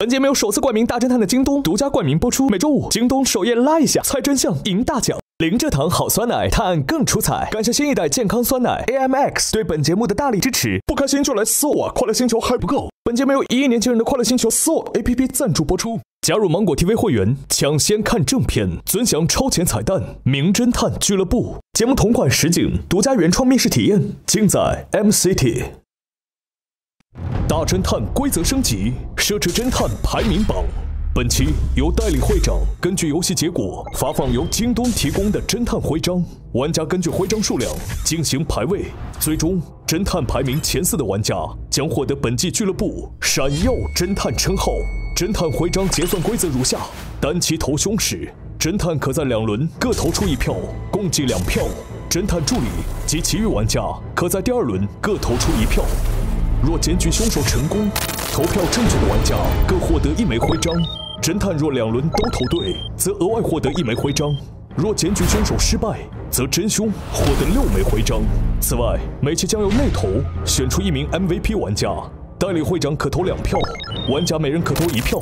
本节目由首次冠名大侦探的京东独家冠名播出，每周五京东首页拉一下，猜真相赢大奖。零蔗糖好酸奶，探案更出彩。感谢新一代健康酸奶 AMX 对本节目的大力支持。不开心就来撕我，快乐星球还不够。本节目由11年轻人的快乐星球撕我 APP 赞助播出。加入芒果 TV 会员，抢先看正片，尊享超前彩蛋，名侦探俱乐部节目同款实景，独家原创密室体验，尽在 MCT。 大侦探规则升级，奢侈侦探排名榜。本期由代理会长根据游戏结果发放由京东提供的侦探徽章，玩家根据徽章数量进行排位，最终侦探排名前4的玩家将获得本季俱乐部闪耀侦探称号。侦探徽章结算规则如下：单骑投凶时，侦探可在2轮各投出1票，共计2票；侦探助理及其余玩家可在第2轮各投出1票。 若检举凶手成功，投票正确的玩家各获得1枚徽章。侦探若2轮都投对，则额外获得1枚徽章。若检举凶手失败，则真凶获得6枚徽章。此外，每期将由内投选出1名 MVP 玩家，代理会长可投2票，玩家每人可投1票。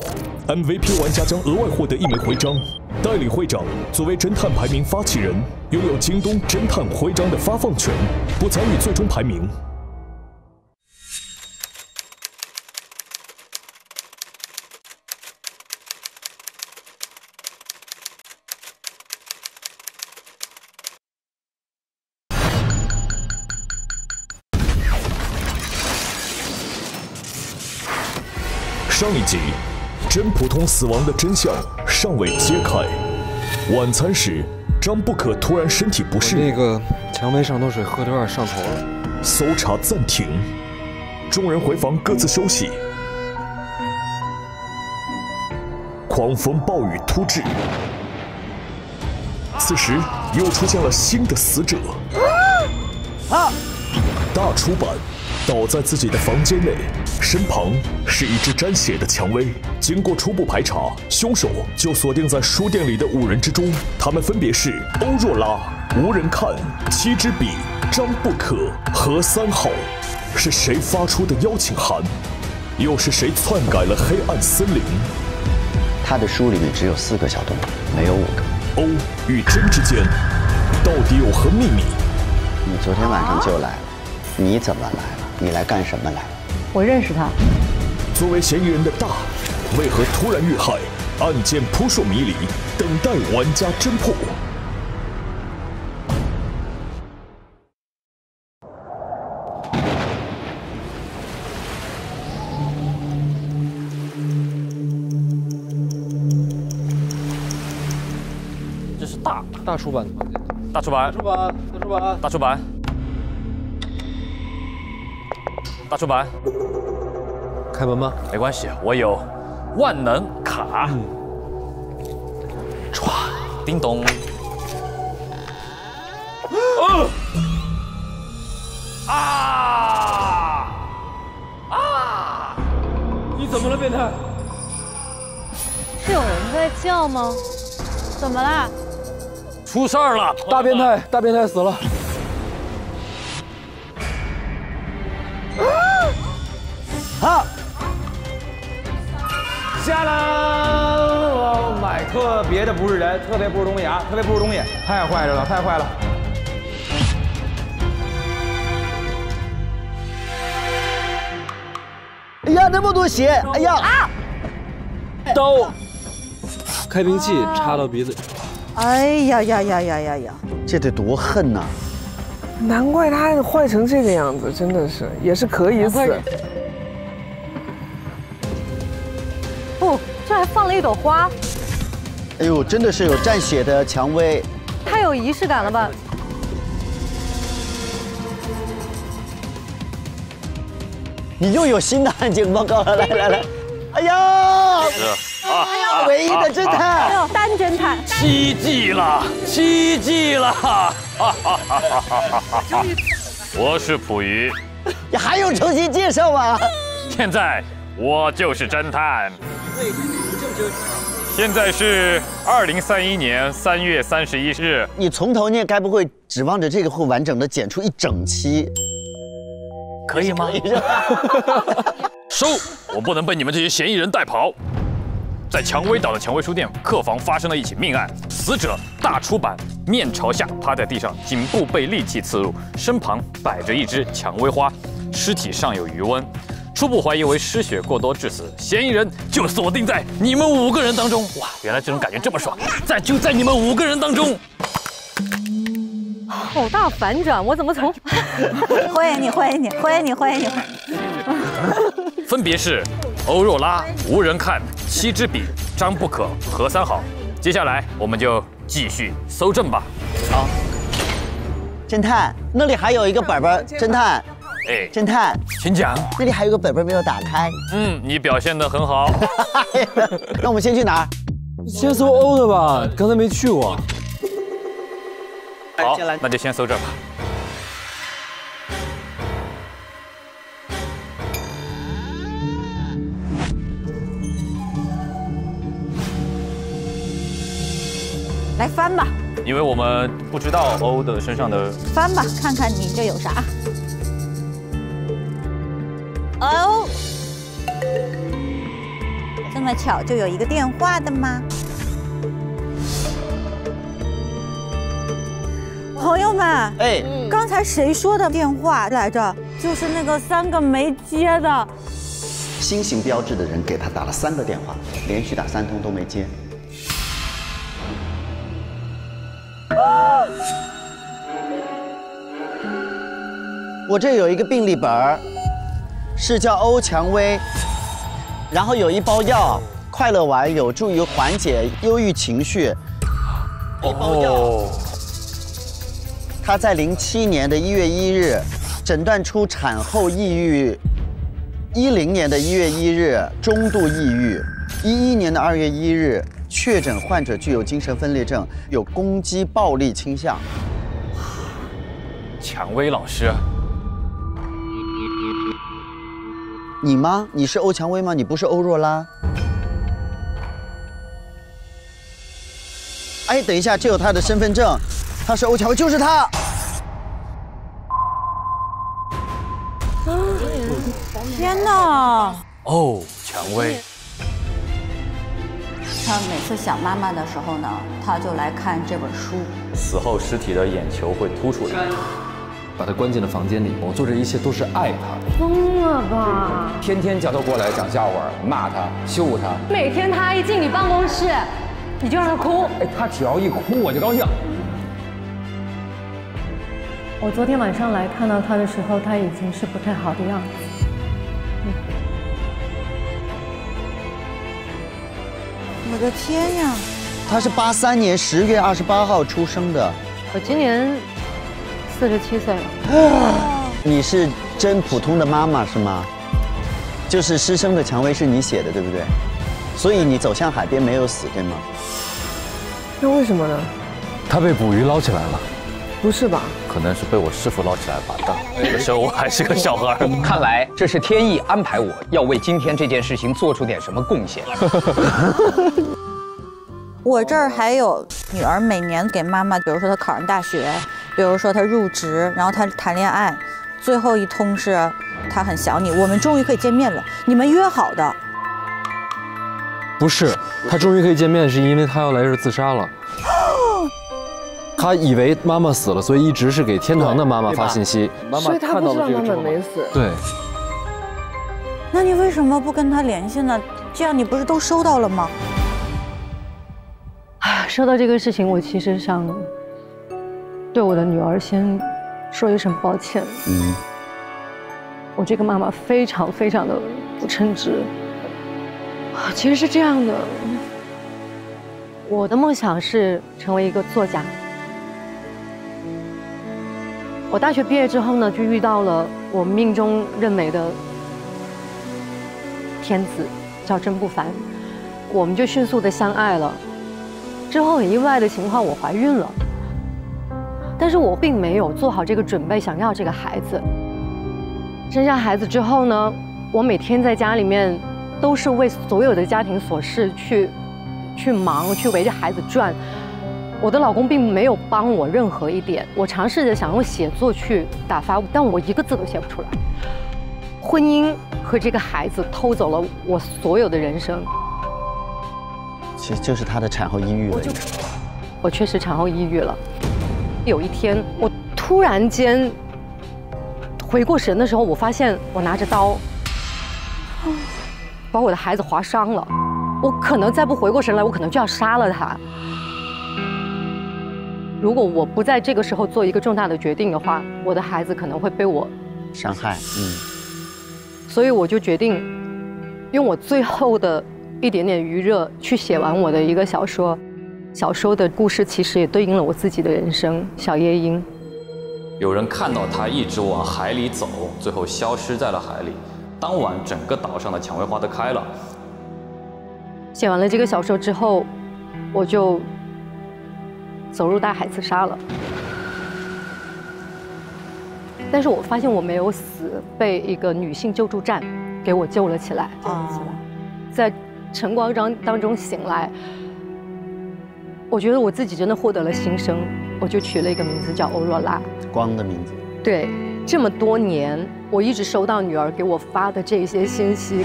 MVP 玩家将额外获得1枚徽章。代理会长作为侦探排名发起人，拥有京东侦探徽章的发放权，不参与最终排名。 上一集，真普通死亡的真相尚未揭开。晚餐时，张不可突然身体不适，那个蔷薇上头水喝的有点上头了。搜查暂停，众人回房各自休息。狂风暴雨突至，此时又出现了新的死者。啊！大出版。 倒在自己的房间内，身旁是一只沾血的蔷薇。经过初步排查，凶手就锁定在书店里的5人之中，他们分别是欧若拉、无人看、七支笔、张不可和3号。是谁发出的邀请函？又是谁篡改了黑暗森林？他的书里面只有4个小动物，没有5个。欧与真之间到底有何秘密？你昨天晚上就来了，你怎么来了？ 你来干什么来？我认识他。作为嫌疑人的大，为何突然遇害？案件扑朔迷离，等待玩家侦破。这是大出版的房间。大出版。 大出版，开门吗？没关系，我有万能卡。唰、叮咚。你怎么了，变态？是有人在叫吗？怎么啦？出事儿了！大变态死了。 好，下啦！我买特别的不是人，特别不是东西啊，特别不是东西，太坏着了，太坏了！哎呀，那么多血！哎呀，啊！刀，开瓶器插到鼻子。哎呀呀呀呀呀呀！这得多恨呐！难怪他坏成这个样子，真的是也是可以死。 这还放了一朵花，哎呦，真的是有沾血的蔷薇，太有仪式感了吧！你又有新的案件报告了，来，哎呀，哎呀，唯一的侦探，没有单侦探，奇迹了，哈！我是溥仪，你还用重新介绍吗？现在我就是侦探。 现在是2031年3月31日。你从头念，该不会指望着这个会完整的剪出一整期？可以吗？收！我不能被你们这些嫌疑人带跑。在蔷薇岛的蔷薇书店客房发生了一起命案，死者大出版，面朝下趴在地上，颈部被利器刺入，身旁摆着一只蔷薇花，尸体上有余温，初步怀疑为失血过多致死，嫌疑人就锁定在你们5个人当中。哇，原来这种感觉这么爽，就在你们5个人当中。 好大反转！我怎么从欢迎你！分别是欧若拉、无人看、七支笔、张不可、何三好。接下来我们就继续搜证吧。好，侦探，那里还有一个本本。侦探，哎，侦探，请讲。那里还有个本本没有打开。嗯，你表现得很好。那我们先去哪儿？先搜欧的吧，刚才没去过。 好，那就先搜这吧。来翻吧，因为我们不知道欧的身上的。翻吧，看看你这有啥。哦，这么巧就有一个电话的吗？ 朋友们，哎，刚才谁说的电话来着？就是那个3个没接的。心形标志的人给他打了3个电话，连续打3通都没接。啊、我这有一个病历本儿，是叫欧蔷薇，然后有一包药，快乐丸有助于缓解忧郁情绪。一包药。哦 她在2007年的1月1日诊断出产后抑郁，2010年的1月1日中度抑郁，2011年的2月1日确诊患者具有精神分裂症，有攻击暴力倾向。蔷薇老师，你吗？你是欧蔷薇吗？你不是欧若拉？哎，等一下，这有她的身份证。 他是欧蔷薇，就是他。天哪！哦，蔷薇。他每次想妈妈的时候呢，他就来看这本书。死后尸体的眼球会凸出来，把他关进了房间里。我做这一切都是爱他。疯了吧！天天叫他过来讲笑话，骂他，羞他。每天他一进你办公室，你就让他哭。哎，他只要一哭，我就高兴。 我昨天晚上来看到他的时候，他已经是不太好的样子。我的天呀！他是83年10月28号出生的。我今年47岁了。你是真普通的妈妈是吗？就是失声的蔷薇是你写的对不对？所以你走向海边没有死对吗？那为什么呢？他被捕鱼捞起来了。 不是吧？可能是被我师傅捞起来吧。但那个时候我还是个小孩。看来这是天意安排我，要为今天这件事情做出点什么贡献。我这儿还有女儿每年给妈妈，比如说她考上大学，比如说她入职，然后她谈恋爱，最后一通是她很想你，我们终于可以见面了，你们约好的。不是，她终于可以见面，是因为她要来这儿自杀了。 他以为妈妈死了，所以一直是给天堂的妈妈发信息。所以他不知道妈妈没死。对。那你为什么不跟他联系呢？这样你不是都收到了吗？啊，说到这个事情，我其实想对我的女儿先说一声抱歉。嗯。我这个妈妈非常非常的不称职。啊，其实是这样的，我的梦想是成为一个作家。 我大学毕业之后呢，就遇到了我命中认为的天子，叫甄不凡，我们就迅速的相爱了。之后很意外的情况，我怀孕了，但是我并没有做好这个准备，想要这个孩子。生下孩子之后呢，我每天在家里面都是为所有的家庭琐事去忙，去围着孩子转。 我的老公并没有帮我任何一点，我尝试着想用写作去打发，但我一个字都写不出来。婚姻和这个孩子偷走了我所有的人生。其实就是她的产后抑郁了。我确实产后抑郁了。有一天，我突然间回过神的时候，我发现我拿着刀，把我的孩子划伤了。我可能再不回过神来，我可能就要杀了他。 如果我不在这个时候做一个重大的决定的话，我的孩子可能会被我伤害。所以我就决定用我最后的一点点余热去写完我的一个小说。小说的故事其实也对应了我自己的人生。小夜莺，有人看到他一直往海里走，最后消失在了海里。当晚，整个岛上的蔷薇花都开了。写完了这个小说之后，我就 走入大海自杀了，但是我发现我没有死，被一个女性救助站给我救了起来。在晨光当中醒来，我觉得我自己真的获得了新生，我就取了一个名字叫欧若拉，光的名字。对，这么多年我一直收到女儿给我发的这些信息。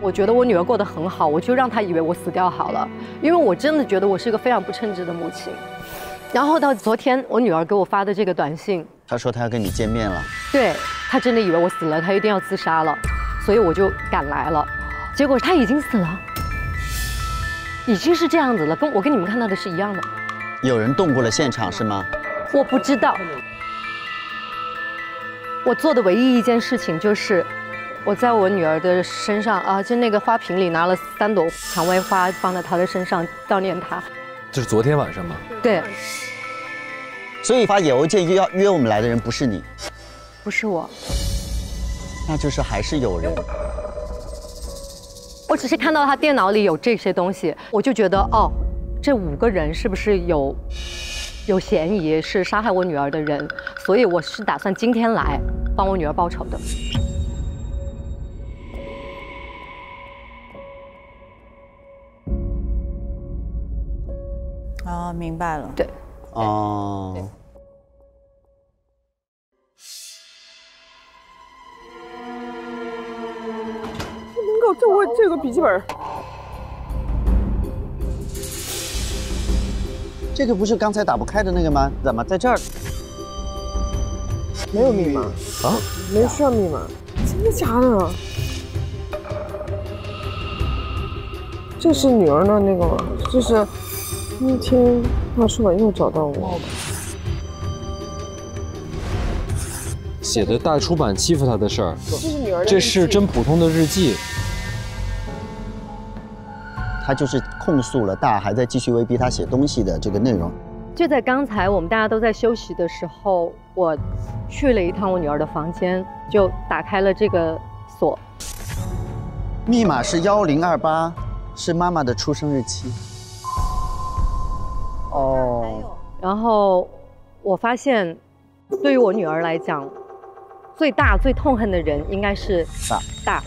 我觉得我女儿过得很好，我就让她以为我死掉好了，因为我真的觉得我是一个非常不称职的母亲。然后到昨天，我女儿给我发的这个短信，她说她要跟你见面了，对她真的以为我死了，她一定要自杀了，所以我就赶来了。结果她已经死了，已经是这样子了，跟你们看到的是一样的。有人动过了现场是吗？我不知道。我做的唯一一件事情就是 我在我女儿的身上啊，就那个花瓶里拿了3朵蔷薇花，放在她的身上悼念她。这是昨天晚上吗？对。所以发邮件要约我们来的人不是你，不是我，那就是还是有人。我只是看到她电脑里有这些东西，我就觉得哦，这5个人是不是有嫌疑是杀害我女儿的人？所以我是打算今天来帮我女儿报仇的。 哦，明白了。对，哦。能够就我这个笔记本，这个不是刚才打不开的那个吗？怎么在这儿？没有密码啊？没设密码？真的假的？这是女儿的那个吗？就是 那天大叔晚又找到我，写的大出版欺负他的事儿，这是女儿的，这是真普通的日记。他就是控诉了大，还在继续威逼他写东西的这个内容。就在刚才我们大家都在休息的时候，我去了一趟我女儿的房间，就打开了这个锁，密码是1028，是妈妈的出生日期。 哦，然后我发现，对于我女儿来讲，最大最痛恨的人应该是大。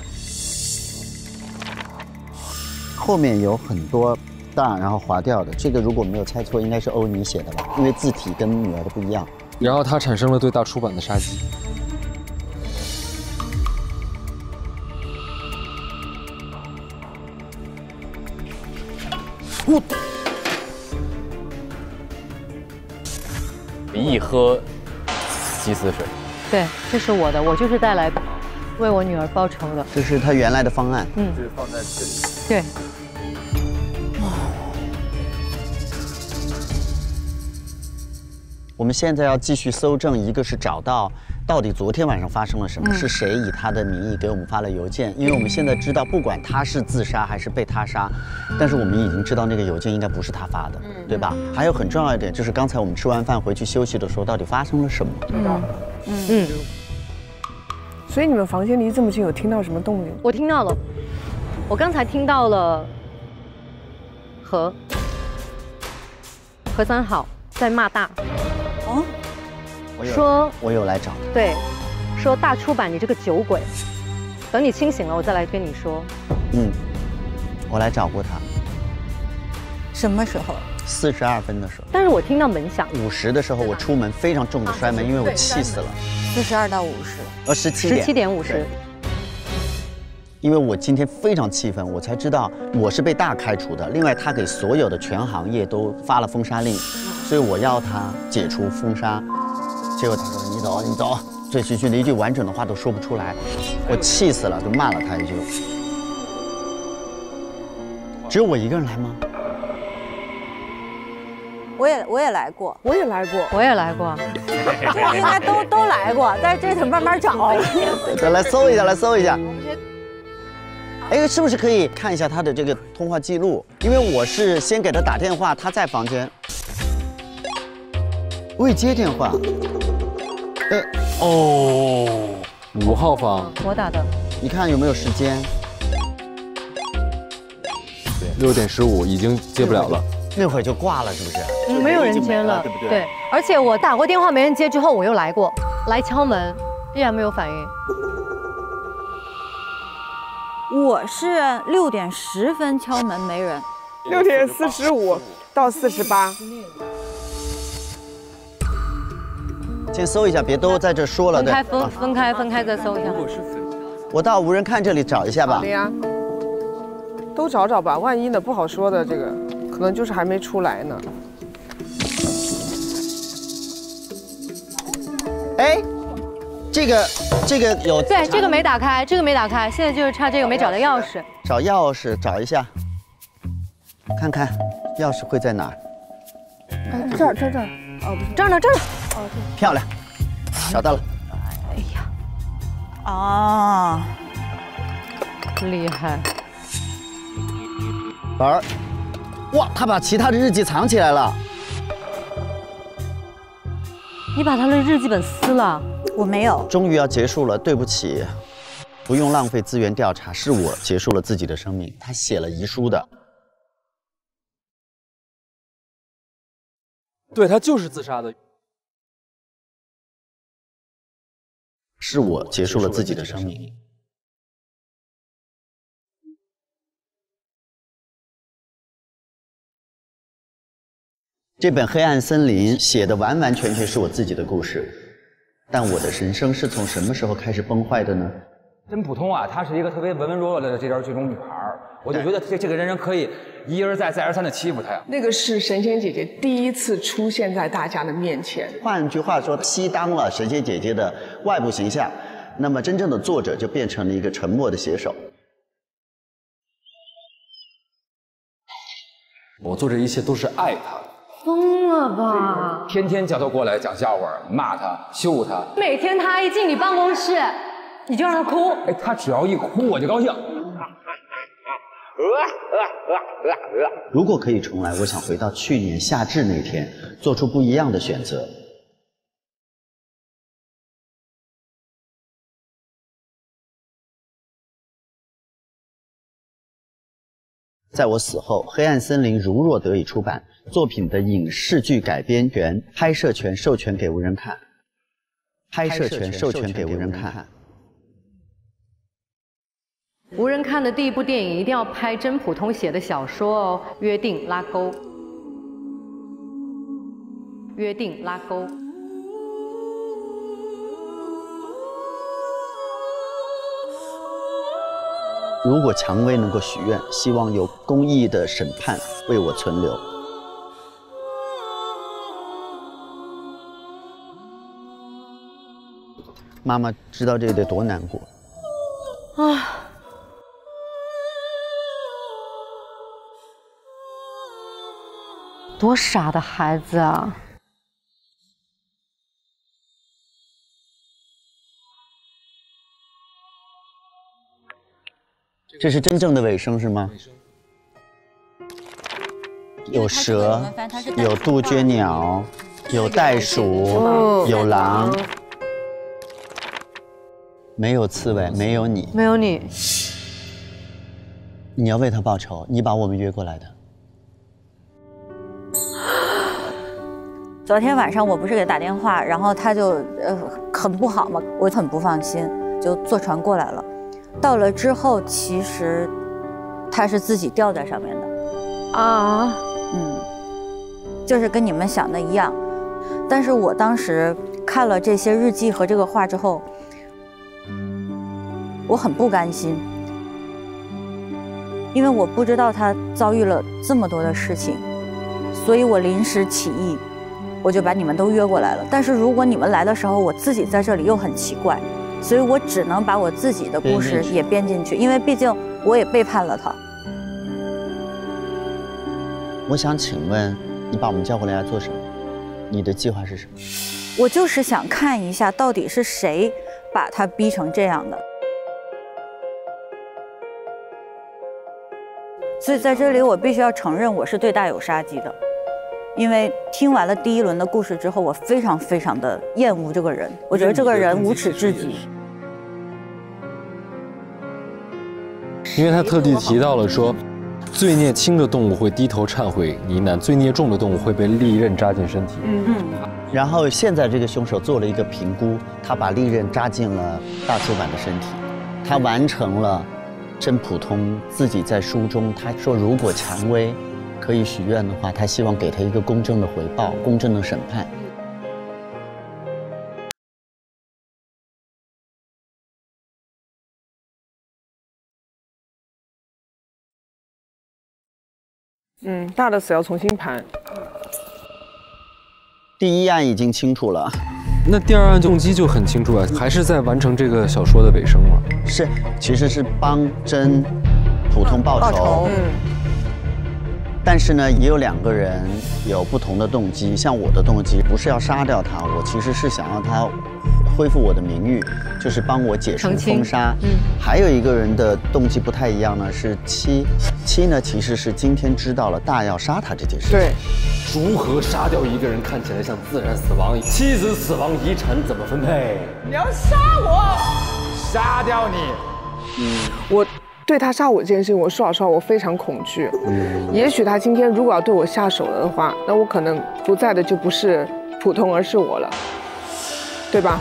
后面有很多大，然后划掉的。这个如果没有猜错，应该是欧尼写的吧？因为字体跟女儿的不一样。然后他产生了对大出版的杀机。我。 一喝鸡丝水，对，这是我的，我就是带来为我女儿报仇的。这是他原来的方案，就是放在这里。对。我们现在要继续搜证，一个是找到底昨天晚上发生了什么，是谁以他的名义给我们发了邮件？因为我们现在知道，不管他是自杀还是被他杀，但是我们已经知道那个邮件应该不是他发的，对吧？还有很重要一点就是刚才我们吃完饭回去休息的时候，到底发生了什么？所以你们房间离这么近，有听到什么动静？我听到了，我刚才听到了何三好在骂大。 说，我有来找。对，说大出版，你这个酒鬼，等你清醒了，我再来跟你说。我来找过他。什么时候？42分的时候。但是我听到门响。50的时候，我出门非常重的摔门，因为我气死了。42到50。17点50。因为我今天非常气愤，我才知道我是被大开除的。另外，他给所有的全行业都发了封杀令，所以我要他解除封杀。结果他说：“你走，你走。”醉醺醺的一句完整的话都说不出来，我气死了，就骂了他一句。只有我一个人来吗？我也来过，我也来过，我也来过，应该都来过，但是这得慢慢找。来搜一下，来搜一下。哎，是不是可以看一下他的这个通话记录？因为我是先给他打电话，他在房间，未接电话。哎，哦，5号房，我打的。你看有没有时间？6点15已经接不了了。那会儿就挂了，是不是？嗯，没有人接了，对不对？对，而且我打过电话没人接之后，我又来过，来敲门，依然没有反应。我是6点10敲门没人，6点45到48。先搜一下，别都在这说了，对。分开再搜一下。我到无人看这里找一下吧。对呀，都找找吧，万一呢不好说的这个。 可能就是还没出来呢。哎，这个有对，这个没打开，这个没打开，现在就是差这个没找到钥匙。找钥匙，找一下，看看钥匙会在哪儿？哎，这儿，哦，不是这儿呢，哦，对，漂亮，找到了。哎呀，啊，厉害，宝儿。 哇，他把其他的日记藏起来了。你把他的日记本撕了？我没有。终于要结束了，对不起，不用浪费资源调查，是我结束了自己的生命。他写了遗书的，对他就是自杀的，是我结束了自己的生命。 这本《黑暗森林》写的完完全全是我自己的故事，但我的人生是从什么时候开始崩坏的呢？真普通啊，她是一个特别文文弱弱的这条剧中女孩，我就觉得这个人可以一而再再而三的欺负她呀。那个是神仙姐姐第一次出现在大家的面前，换句话说，熄当了神仙姐姐的外部形象，那么真正的作者就变成了一个沉默的写手。 我做这一切都是爱她。 疯了吧！天天叫他过来讲笑话，骂他，羞他。每天他一进你办公室，你就让他哭。哎，他只要一哭，我就高兴。如果可以重来，我想回到去年夏至那天，做出不一样的选择。在我死后，《黑暗森林》如若得以出版。 作品的影视剧改编权、拍摄权授权给无人看，拍摄权授权给无人看。无人看的第一部电影一定要拍真普通写的小说哦。约定拉钩，约定拉钩。如果蔷薇能够许愿，希望有公义的审判为我存留。 妈妈知道这得多难过啊！多傻的孩子啊！这是真正的尾声是吗？有蛇，有杜鹃鸟，有袋鼠，有狼。 没有刺猬，没有你，没有你。你要为他报仇，你把我们约过来的。昨天晚上我不是给他打电话，然后他就很不好嘛，我很不放心，就坐船过来了。到了之后，其实他是自己吊在上面的。啊，嗯，就是跟你们想的一样。但是我当时看了这些日记和这个话之后。 我很不甘心，因为我不知道他遭遇了这么多的事情，所以我临时起意，我就把你们都约过来了。但是如果你们来的时候，我自己在这里又很奇怪，所以我只能把我自己的故事也编进去，因为毕竟我也背叛了他。我想请问，你把我们叫过来要做什么？你的计划是什么？我就是想看一下到底是谁把他逼成这样的。 所以在这里，我必须要承认，我是对大有杀机的，因为听完了第一轮的故事之后，我非常的厌恶这个人，我觉得这个人无耻至极。因为他特地提到了说，罪孽轻的动物会低头忏悔呢喃，罪孽重的动物会被利刃扎进身体。然后现在这个凶手做了一个评估，他把利刃扎进了大秋板的身体，他完成了。 真普通，自己在书中他说，如果蔷薇可以许愿的话，他希望给他一个公正的回报，公正的审判。大的死要重新盘。第一案已经清楚了。 那第二案动机就很清楚啊，还是在完成这个小说的尾声嘛？是，其实是帮真普通报仇。但是呢，也有两个人有不同的动机。像我的动机不是要杀掉他，我其实是想让他恢复我的名誉，就是帮我解除封杀。还有一个人的动机不太一样呢，是七呢其实是今天知道了大要杀他这件事情。对。 如何杀掉一个人看起来像自然死亡？妻子死亡，遗产怎么分配？你要杀我，杀掉你。我对他杀我这件事情，我说老实话，我非常恐惧。也许他今天如果要对我下手了的话，那我可能不在的就不是普通，而是我了，对吧？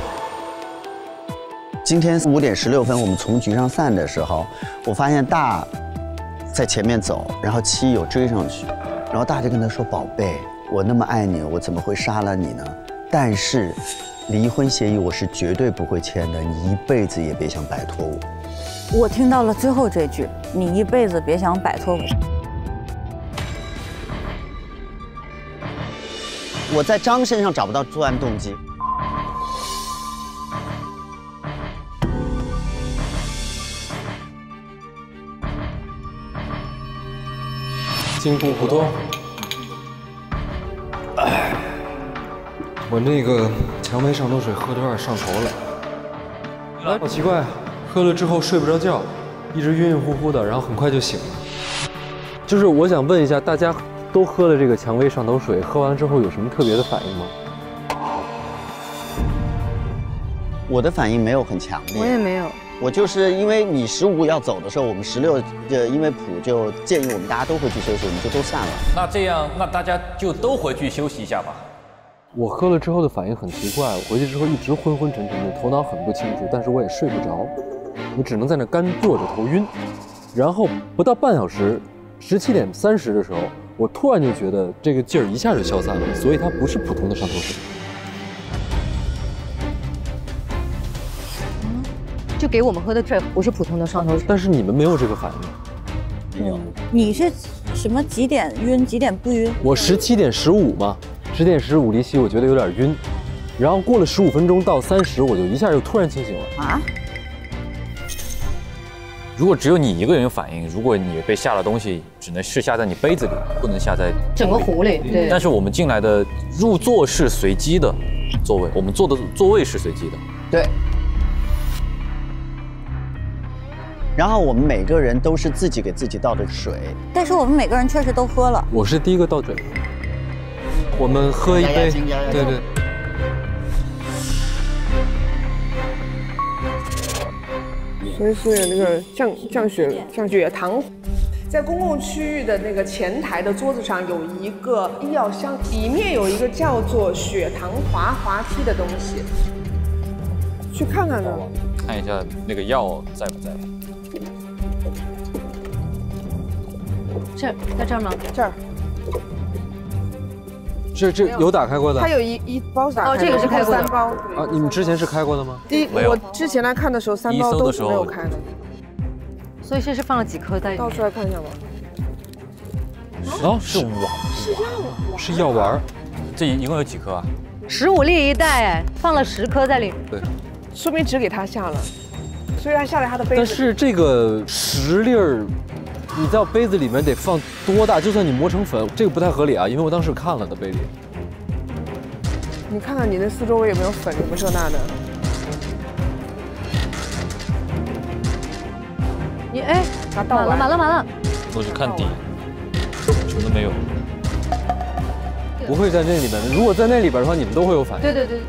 今天5:16，我们从局上散的时候，我发现大在前面走，然后七有追上去。 然后大就跟他说：“宝贝，我那么爱你，我怎么会杀了你呢？但是，离婚协议我是绝对不会签的，你一辈子也别想摆脱我。”我听到了最后这句：“你一辈子别想摆脱我。”我在张身上找不到作案动机。进步不多。我那个蔷薇上头水喝的有点上头了，好奇怪，喝了之后睡不着觉，一直晕晕乎乎的，然后很快就醒了。就是我想问一下，大家都喝了这个蔷薇上头水，喝完之后有什么特别的反应吗？我的反应没有很强烈，我也没有。 我就是因为你15要走的时候，我们16，因为普就建议我们大家都回去休息，我们就都散了。那这样，那大家就都回去休息一下吧。我喝了之后的反应很奇怪，我回去之后一直昏昏沉沉的，头脑很不清楚，但是我也睡不着，我只能在那干坐着头晕。然后不到半小时，17:30的时候，我突然就觉得这个劲儿一下就消散了，所以它不是普通的上头水。 就给我们喝的这不是普通的上头水，但是你们没有这个反应，没有。你是什么几点晕，几点不晕？我17:15嘛，10:15离席，我觉得有点晕，然后过了15分钟到30，我就一下就突然清醒了。啊！如果只有你一个人有反应，如果你被下了东西，只能是下在你杯子里，不能下在整个壶里。对。但是我们进来的入座是随机的座位，我们坐的座位是随机的。对。 然后我们每个人都是自己给自己倒的水，但是我们每个人确实都喝了。我是第一个倒水，我们喝一杯，对对。所以是那个降雪堂，在公共区域的那个前台的桌子上有一个医药箱，里面有一个叫做雪堂滑梯的东西，去看看呢，看一下那个药在不在。 这在这儿吗？这儿，这有打开过的。它有一包打开的，哦，这个是开过的。3包啊，你们之前是开过的吗？我之前来看的时候，3包都是没有开的。所以这是放了几颗在里面？倒出来看一下吧。哦，是丸，是药丸，这一共有几颗啊？15粒一袋，放了10颗在里面。对，说明只给他下了，所以他下了他的杯子。但是这个10粒儿。 你在杯子里面得放多大？就算你磨成粉，这个不太合理啊，因为我当时看了的杯里。你看看你那四周围有没有粉，有没有这那的？你哎，满了满了满了！我去看底，什么都没有。不会在那里面，如果在那里边的话，你们都会有反应。对对对。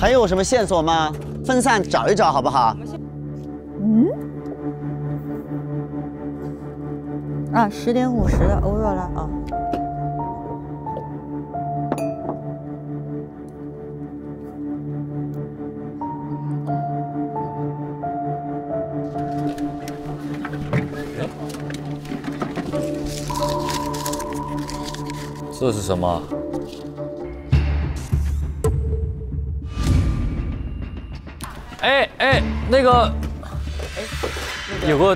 还有什么线索吗？分散找一找，好不好？嗯。啊，10:50的欧若拉啊。这是什么？ 哎哎，那个，有个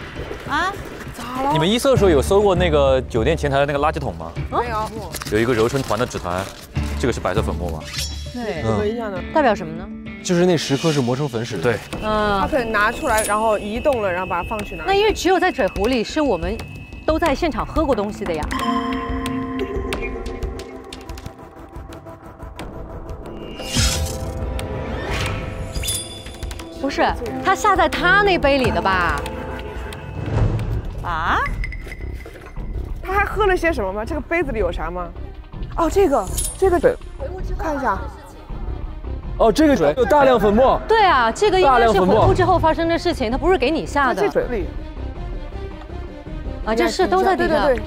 啊，咋了？你们一测的时候有搜过那个酒店前台的那个垃圾桶吗？没有。有一个柔成团的纸团，这个是白色粉末吗？对，有印象的。代表什么呢？就是那10颗是磨成粉使的。对，嗯，他可能拿出来，然后移动了，然后把它放去哪？那因为只有在水壶里是我们都在现场喝过东西的呀。 不是，他下在他那杯里的吧？啊？他还喝了些什么吗？这个杯子里有啥吗？哦，这个水，看一下。哦，这个水有大量粉末。对啊，这个应该是回屋之后发生的事情，它不是给你下的。这水里。啊，这是都在对对对。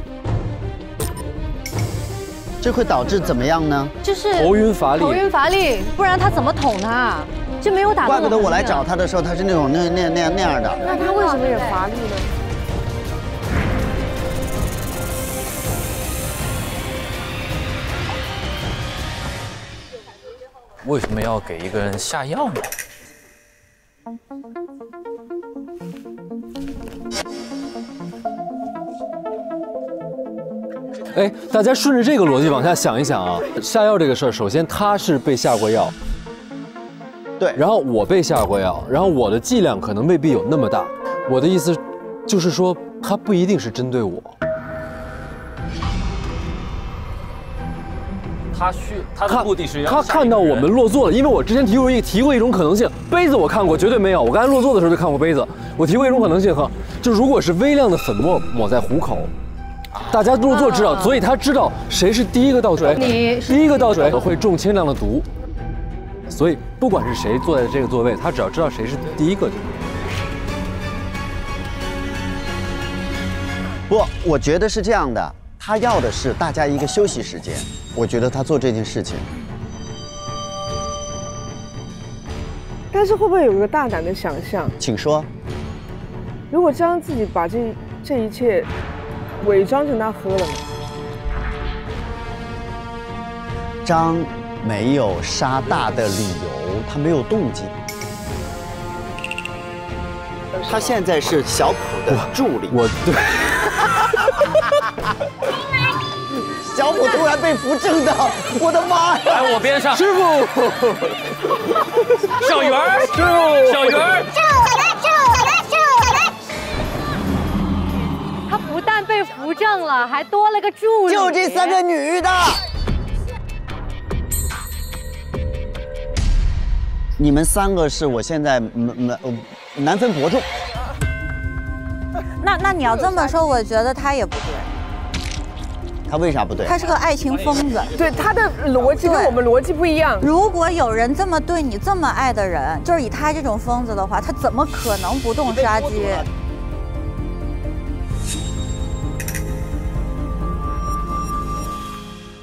这会导致怎么样呢？就是头晕乏力。头晕乏力，不然他怎么捅他？ 这没有打。怪不得我来找他的时候，他是那种那样的。那他为什么也乏力呢？为什么要给一个人下药呢？哎，大家顺着这个逻辑往下想一想啊，下药这个事儿，首先他是被下过药。 对，然后我被下过药，然后我的剂量可能未必有那么大。我的意思，就是说他不一定是针对我。他的目的是他看到我们落座了，因为我之前提过一种可能性，杯子我看过，绝对没有。我刚才落座的时候就看过杯子，我提过一种可能性哈，就如果是微量的粉末抹在壶口，大家落座知道，所以他知道谁是第一个倒水，第一个倒水会中轻量的毒。 所以，不管是谁坐在这个座位，他只要知道谁是第一个就。不，我觉得是这样的，他要的是大家一个休息时间。我觉得他做这件事情，但是会不会有一个大胆的想象？请说。如果将自己把这一切伪装成他喝了呢？张。 没有杀大的理由，他没有动机。他现在是小普的助理。我对。小普突然被扶正到，我的妈呀！来，我边上。师傅。小圆儿。师傅。小圆儿。他不但被扶正了，还多了个助理。就这3个女的。 你们3个是我现在难分伯仲。那你要这么说，我觉得他也不对。他为啥不对？他是个爱情疯子。对，他的逻辑跟我们逻辑不一样。如果有人这么对你这么爱的人，就是以他这种疯子的话，他怎么可能不动杀机？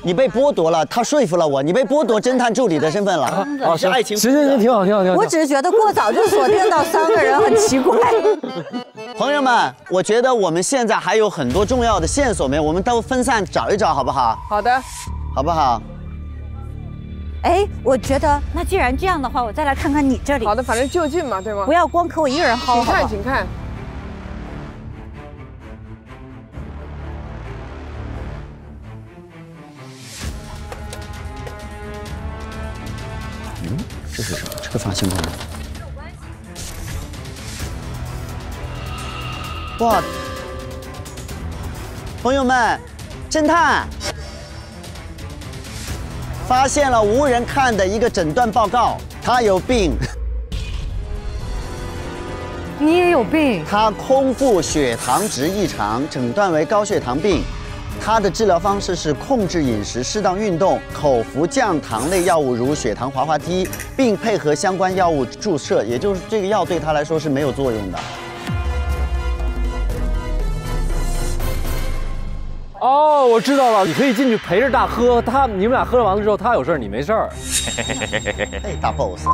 你被剥夺了，他说服了我。你被剥夺侦探助理的身份了，啊，是爱情。行，挺好，挺好，挺好。我只是觉得过早就锁定到3个人很奇怪。朋友们，我觉得我们现在还有很多重要的线索没有，我们都分散找一找，好不好？好的，好不好？哎，我觉得那既然这样的话，我再来看看你这里。好的，反正就近嘛，对吗？不要光可我一个人薅。请看，请看。嗯，这是什么？这个发型吗？哇，朋友们，侦探！ 发现了无人看的一个诊断报告，他有病。你也有病。他空腹血糖值异常，诊断为高血糖病。他的治疗方式是控制饮食、适当运动、口服降糖类药物如血糖滑滑梯，并配合相关药物注射。也就是这个药对他来说是没有作用的。哦，我知道了，你可以进去陪着大喝，你们俩喝完了之后，他有事儿，你没事儿。哎，大 boss， 嘿。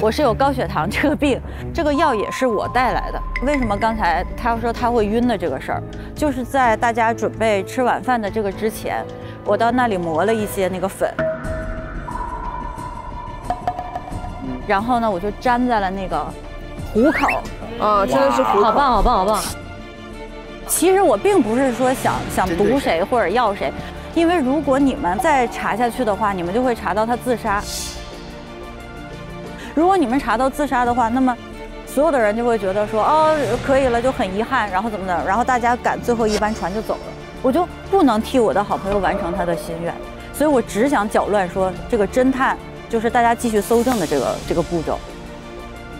我是有高血糖这个病，这个药也是我带来的。为什么刚才他说他会晕的这个事儿，就是在大家准备吃晚饭的这个之前，我到那里磨了一些那个粉。 然后呢，我就粘在了那个虎口啊，真的是虎口，好棒，好棒，好棒！其实我并不是说想毒谁或者要谁，因为如果你们再查下去的话，你们就会查到他自杀。如果你们查到自杀的话，那么所有的人就会觉得说哦，可以了，就很遗憾，然后怎么的，然后大家赶最后一班船就走了，我就不能替我的好朋友完成他的心愿，所以我只想搅乱说这个侦探。 就是大家继续搜证的这个步骤，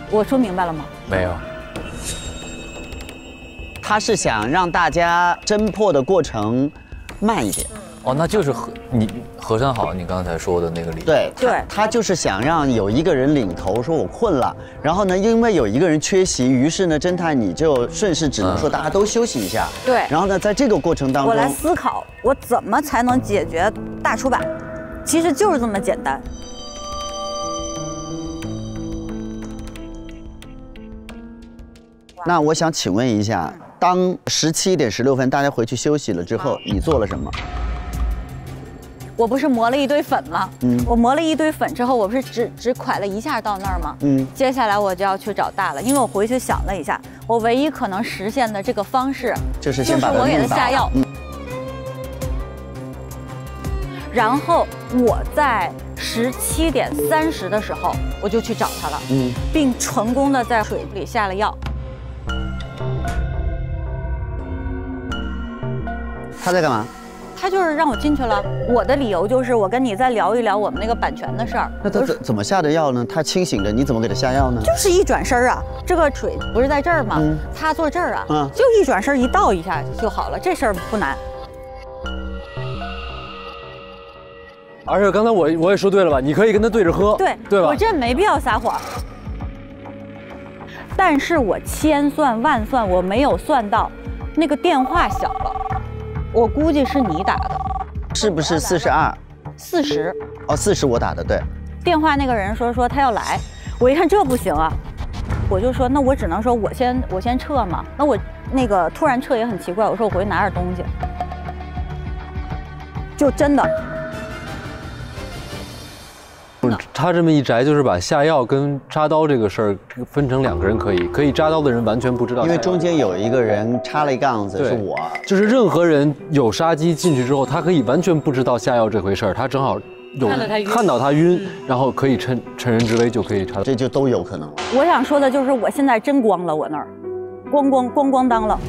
我说明白了吗？没有，他是想让大家侦破的过程慢一点。哦，那就是和善好，你刚才说的那个理由。对对，他就是想让有一个人领头，说我困了，然后呢，因为有一个人缺席，于是呢，侦探你就顺势只能说大家都休息一下。对。然后呢，在这个过程当中，我来思考我怎么才能解决大出版，其实就是这么简单。 那我想请问一下，当17点16分大家回去休息了之后，你做了什么？我不是磨了一堆粉吗？嗯，我磨了一堆粉之后，我不是只蒯了一下到那儿吗？嗯，接下来我就要去找大了，因为我回去想了一下，我唯一可能实现的这个方式就是我给他下药，然后我在。 17点30的时候，我就去找他了，并成功的在水里下了药。他在干嘛？他就是让我进去了。我的理由就是我跟你再聊一聊我们那个版权的事儿。那他怎么下的药呢？他清醒着，你怎么给他下药呢？就是一转身啊，这个水不是在这儿吗？他坐这儿啊，就一转身一倒一下就好了，这事儿不难。 而且刚才我也说对了吧？你可以跟他对着喝，对对吧？我这没必要撒谎，但是我千算万算，我没有算到那个电话响了，我估计是你打的，是不是42？40哦，40我打的对。电话那个人说他要来，我一看这不行啊，我就说那我只能说我先撤嘛，那我那个突然撤也很奇怪，我说我回去拿点东西，就真的。 不是他这么一摘，就是把下药跟扎刀这个事儿分成两个人，可以扎刀的人完全不知道，因为中间有一个人插了一杠子，是我。就是任何人有杀机进去之后，他可以完全不知道下药这回事儿，他正好有看到他晕，然后可以趁人之危就可以插，这就都有可能了。我想说的就是，我现在真光了，我那儿咣咣当了。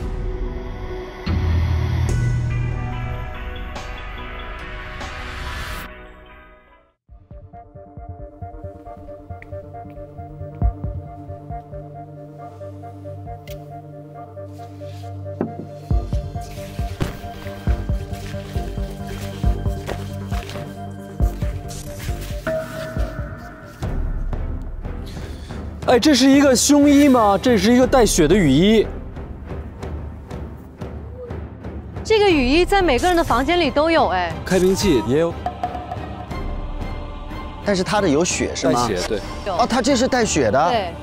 哎，这是一个胸衣吗？这是一个带血的雨衣。这个雨衣在每个人的房间里都有，哎，开瓶器也有。但是他的有血是吗？带血，对。哦，他这是带血的。对。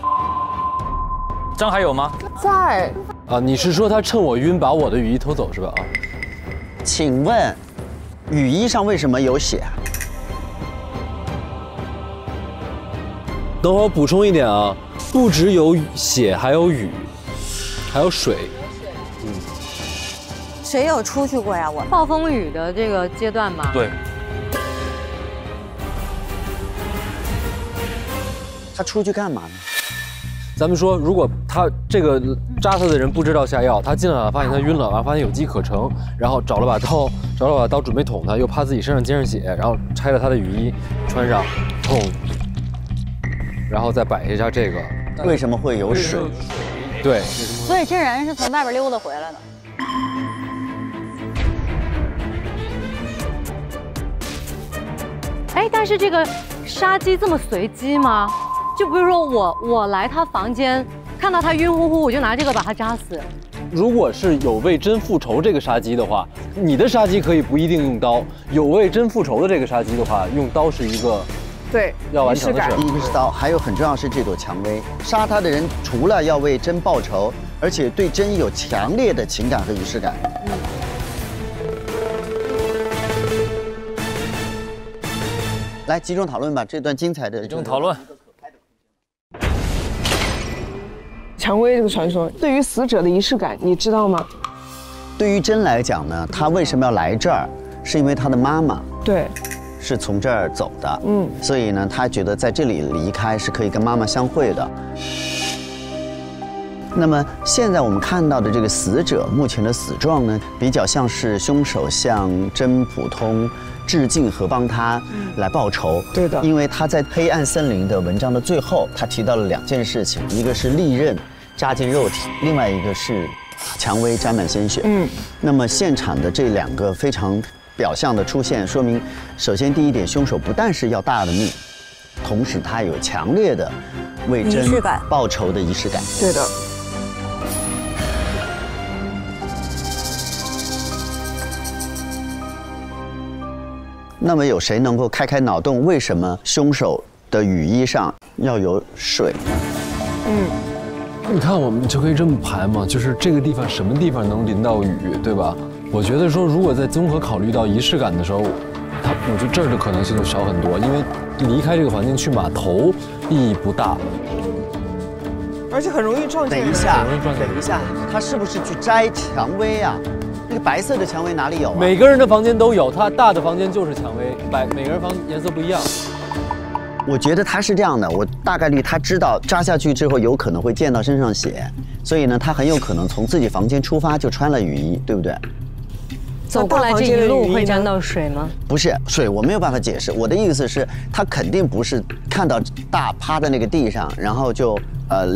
张还有吗？在。啊，你是说他趁我晕把我的雨衣偷走是吧？啊。请问雨衣上为什么有血？等会儿我补充一点啊，不只有血，还有雨，还有水。嗯，谁有出去过呀？我暴风雨的这个阶段吗？对。 他出去干嘛呢？咱们说，如果他这个扎他的人不知道下药，他进来了，发现他晕了，然后发现有机可乘，然后找了把刀准备捅他，又怕自己身上溅上血，然后拆了他的雨衣穿上，捅，然后再摆一下这个。为什么会有水？对。所以这人是从外边溜达回来的。哎，但是这个杀机这么随机吗？ 就比如说我来他房间，看到他晕乎乎，我就拿这个把他扎死。如果是有为真复仇这个杀机的话，你的杀机可以不一定用刀；有为真复仇的这个杀机的话，用刀是一个对要完成的事。第一个是刀，还有很重要是这朵蔷薇。杀他的人除了要为真报仇，而且对真有强烈的情感和仪式感。嗯。 来集中讨论吧，这段精彩的集中讨论。 蔷薇这个传说对于死者的仪式感，你知道吗？对于真来讲呢，她为什么要来这儿？是因为她的妈妈对，是从这儿走的，嗯，所以呢，她觉得在这里离开是可以跟妈妈相会的。那么现在我们看到的这个死者目前的死状呢，比较像是凶手向真普通致敬和帮他来报仇。对的，因为他在《黑暗森林》的文章的最后，他提到了两件事情，一个是利刃 扎进肉体，另外一个是蔷薇沾满鲜血。嗯，那么现场的这两个非常表象的出现，说明首先第一点，凶手不但是要大的命，同时他有强烈的为真报仇的仪式感。对的。那么有谁能够开开脑洞，为什么凶手的雨衣上要有水呢？嗯。 你看，我们就可以这么排嘛，就是这个地方什么地方能淋到雨，对吧？我觉得说，如果在综合考虑到仪式感的时候，我觉得这儿的可能性就少很多，因为离开这个环境去码头意义不大，而且很容易撞见。等一下，他是不是去摘蔷薇啊？那个白色的蔷薇哪里有啊？每个人的房间都有，他大的房间就是蔷薇，每个人房颜色不一样。 我觉得他是这样的，我大概率他知道扎下去之后有可能会溅到身上血，所以呢，他很有可能从自己房间出发就穿了雨衣，对不对？走过来这一路会沾到水吗？不是水，我没有办法解释。我的意思是，他肯定不是看到大趴在那个地上，然后就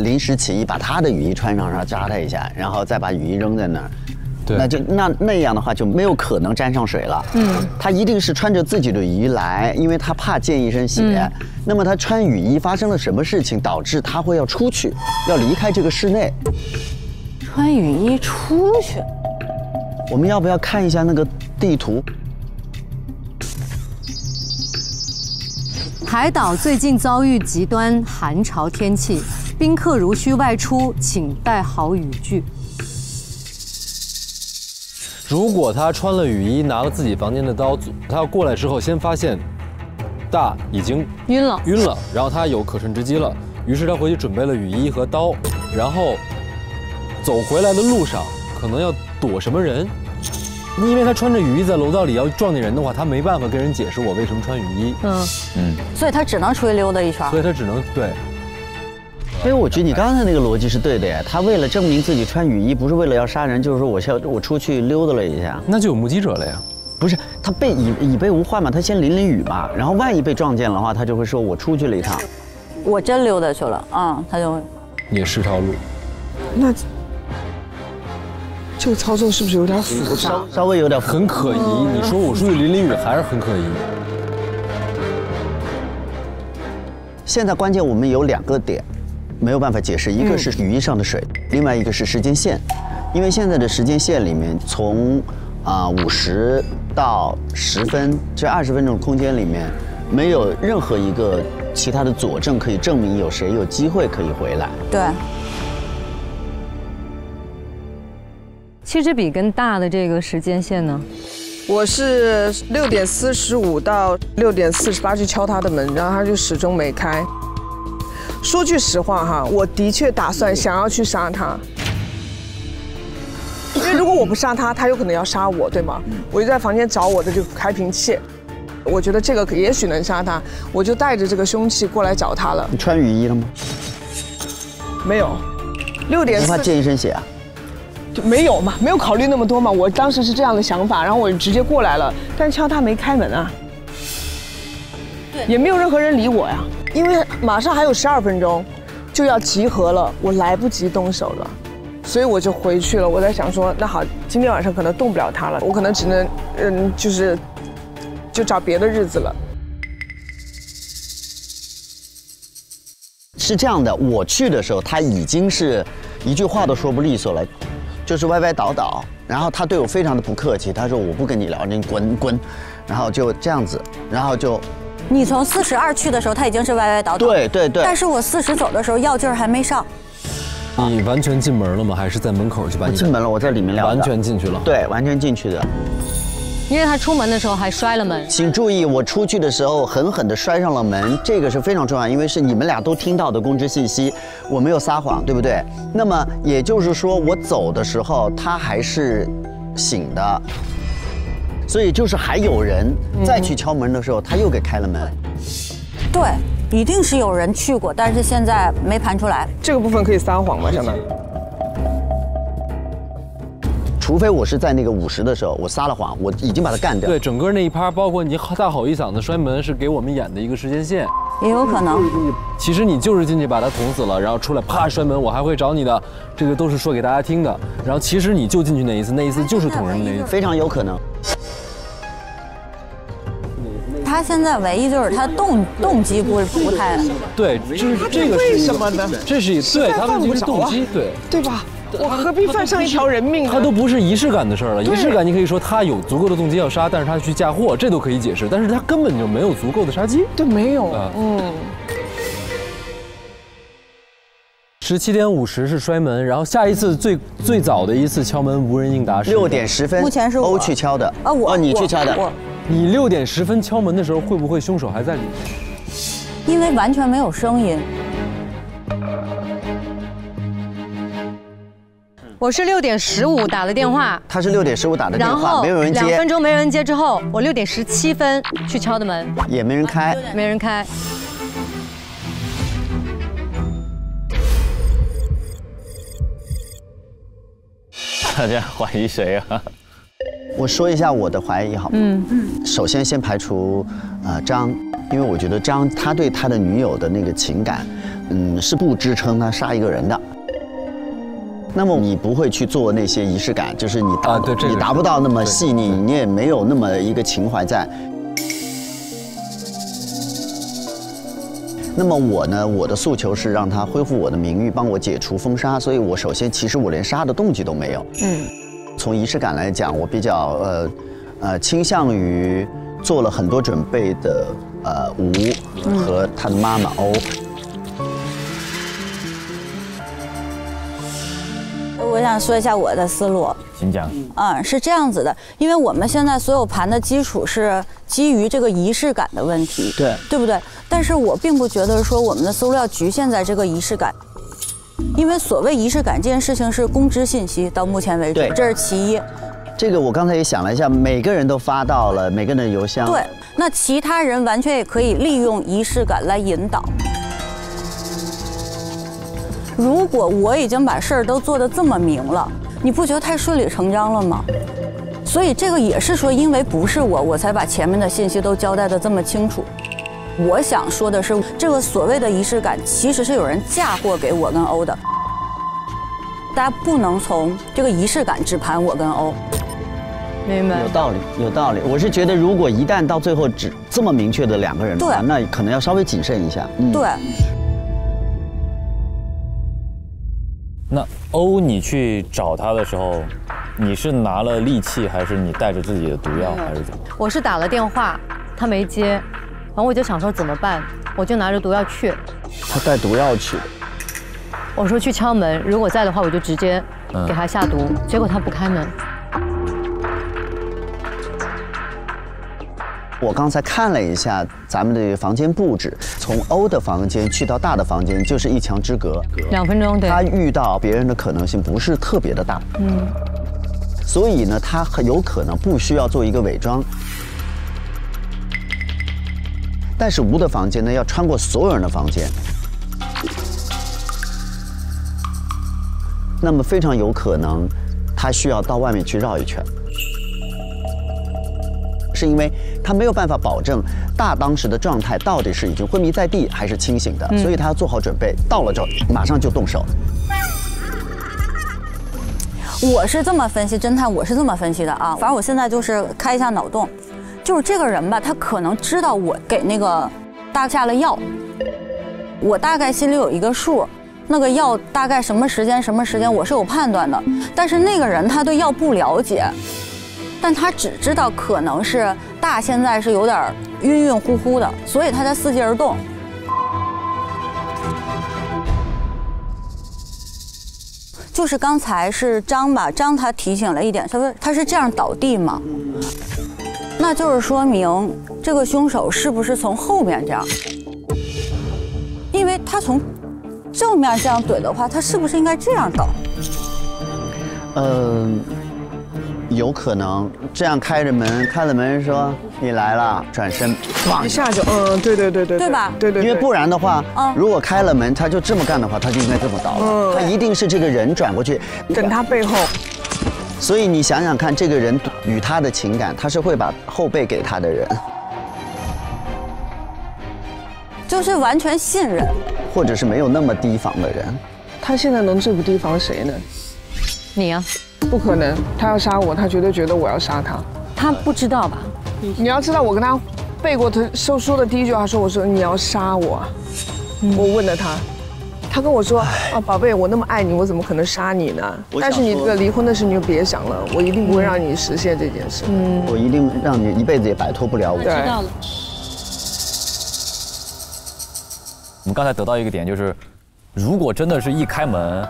临时起意把他的雨衣穿上，然后扎他一下，然后再把雨衣扔在那儿。 那就那样的话就没有可能沾上水了。嗯，他一定是穿着自己的雨衣来，因为他怕溅一身血。嗯、那么他穿雨衣发生了什么事情，导致他会要出去，要离开这个室内？穿雨衣出去？我们要不要看一下那个地图？海岛最近遭遇极端寒潮天气，宾客如需外出，请带好雨具。 如果他穿了雨衣，拿了自己房间的刀，他要过来之后，先发现大已经晕了，然后他有可乘之机了，于是他回去准备了雨衣和刀，然后走回来的路上可能要躲什么人，因为他穿着雨衣在楼道里要撞见人的话，他没办法跟人解释我为什么穿雨衣，所以他只能出去溜达一圈，所以他只能对。 所以我觉得你刚才那个逻辑是对的呀。他为了证明自己穿雨衣不是为了要杀人，就是说我出去溜达了一下，那就有目击者了呀。不是他被以备无患嘛，他先淋淋雨嘛，然后万一被撞见的话，他就会说我出去了一趟，我真溜达去了啊、他就会也是条路。那这个操作是不是有点复杂？稍微有点很可疑。你说我出去淋淋雨还是很可疑。 现在关键我们有两个点。 没有办法解释，一个是雨衣上的水，另外一个是时间线，因为现在的时间线里面，从50到10分这20分钟空间里面，没有任何一个其他的佐证可以证明有谁有机会可以回来。对。7支笔跟大的这个时间线呢？我是6点45到6点48去敲他的门，然后他就始终没开。说句实话哈，我的确打算想要去杀他，因为如果我不杀他，他有可能要杀我，对吗？我就在房间找我的这个开瓶器，我觉得这个也许能杀他，我就带着这个凶器过来找他了。你穿雨衣了吗？没有。6点。你怕溅一身血啊？ 就没有嘛，没有考虑那么多嘛。我当时是这样的想法，然后我直接过来了，但敲他没开门啊，也没有任何人理我呀。因为马上还有12分钟就要集合了，我来不及动手了，所以我就回去了。我在想说，那好，今天晚上可能动不了他了，我可能只能就找别的日子了。 是这样的，我去的时候，他已经是一句话都说不利索了，就是歪歪倒倒。然后他对我非常的不客气，他说我不跟你聊，你滚滚。然后就这样子，然后就。你从42去的时候，他已经是歪歪倒倒。对对对。但是我40走的时候，药劲儿还没上。你完全进门了吗？还是在门口就把你？我进门了，我在里面聊。完全进去了。对，完全进去的。 因为他出门的时候还摔了门，请注意，我出去的时候狠狠地摔上了门，这个是非常重要，因为是你们俩都听到的公知信息，我没有撒谎，对不对？那么也就是说，我走的时候他还是醒的，所以就是还有人再去敲门的时候，他又给开了门。对，一定是有人去过，但是现在没盘出来。这个部分可以撒谎吗？相当于。 除非我是在那个50的时候，我撒了谎，我已经把他干掉。对，整个那一趴，包括你大吼一嗓子摔门，是给我们演的一个时间线，也有可能。其实你就是进去把他捅死了，然后出来啪摔门，我还会找你的，这个都是说给大家听的。然后其实你就进去那一次，那一次就是捅人的那一次，非常有可能。他现在唯一就是他动机不太对，就是这个是为什么呢？这是对他们就是动机，对对吧？ 我何必犯上一条人命呢？他都不是仪式感的事儿了。仪式感，你可以说他有足够的动机要杀，但是他去嫁祸，这都可以解释。但是他根本就没有足够的杀机，对，没有。嗯。17点50是摔门，然后下一次最早的一次敲门无人应答是6点10分，目前是我去敲的。啊，我你去敲的。你6点10分敲门的时候，会不会凶手还在里面？因为完全没有声音。 我是6点15打的电话，他是6点15打的电话，没有人接。2分钟没人接之后，我6点17分去敲的门，也没人开，没人开。大家怀疑谁啊？我说一下我的怀疑好吗？首先先排除张，因为我觉得张他对他的女友的那个情感，是不支撑他杀一个人的。 那么你不会去做那些仪式感，就是你达不到那么细腻，你也没有那么一个情怀在。那么我呢，我的诉求是让他恢复我的名誉，帮我解除封杀，所以我首先其实我连杀的动机都没有。从仪式感来讲，我比较倾向于做了很多准备的吴和他的妈妈欧。 我想说一下我的思路，请讲。是这样子的，因为我们现在所有盘的基础是基于这个仪式感的问题，对，对不对？但是我并不觉得说我们的思路要局限在这个仪式感，因为所谓仪式感这件事情是公知信息，到目前为止，这是其一。这个我刚才也想了一下，每个人都发到了每个人的邮箱，对。那其他人完全也可以利用仪式感来引导。 如果我已经把事儿都做得这么明了，你不觉得太顺理成章了吗？所以这个也是说，因为不是我才把前面的信息都交代得这么清楚。我想说的是，这个所谓的仪式感，其实是有人嫁祸给我跟欧的。大家不能从这个仪式感只盘我跟欧。明白？有道理，有道理。我是觉得，如果一旦到最后只这么明确的两个人的话，那可能要稍微谨慎一下。对。 那欧，你去找他的时候，你是拿了利器，还是你带着自己的毒药，还是怎么？我是打了电话，他没接，然后我就想说怎么办，我就拿着毒药去。他带毒药去。我说去敲门，如果在的话，我就直接给他下毒。结果他不开门。我刚才看了一下咱们的房间布置，从欧的房间去到大的房间就是一墙之隔，2分钟。对，他遇到别人的可能性不是特别的大，嗯，所以呢，他很有可能不需要做一个伪装。 但是吴的房间呢，要穿过所有人的房间，那么非常有可能，他需要到外面去绕一圈，是因为他没有办法保证大当时的状态到底是已经昏迷在地还是清醒的，所以他要做好准备，到了之后马上就动手。我是这么分析，侦探，我是这么分析的啊，反正我现在就是开一下脑洞。 就是这个人吧，他可能知道我给那个大下了药，我大概心里有一个数，那个药大概什么时间我是有判断的。但是那个人他对药不了解，但他只知道可能是大现在是有点晕晕乎乎的，所以他才伺机而动。就是刚才是张吧，张他提醒了一点，他是这样倒地吗？ 那就是说明这个凶手是不是从后面这样？因为他从正面这样怼的话，他是不是应该这样倒？有可能这样开着门，开了门说你来了，转身，往下就对，对吧？对，因为不然的话，如果开了门他就这么干的话，他就应该这么倒了。他一定是这个人转过去，跟他背后。 所以你想想看，这个人与他的情感，他是会把后背给他的人，就是完全信任，或者是没有那么提防的人。他现在能最不提防谁呢？你啊，不可能，他要杀我，他绝对觉得我要杀他。他不知道吧？你要知道，我跟他背过，他说的第一句话说：“我说你要杀我。”我问了他。 他跟我说：“啊，宝贝，我那么爱你，我怎么可能杀你呢？但是你这个离婚的事你就别想了，我一定不会让你实现这件事。嗯，我一定让你一辈子也摆脱不了我。”知道了。我们刚才得到一个点就是，如果真的是一开门，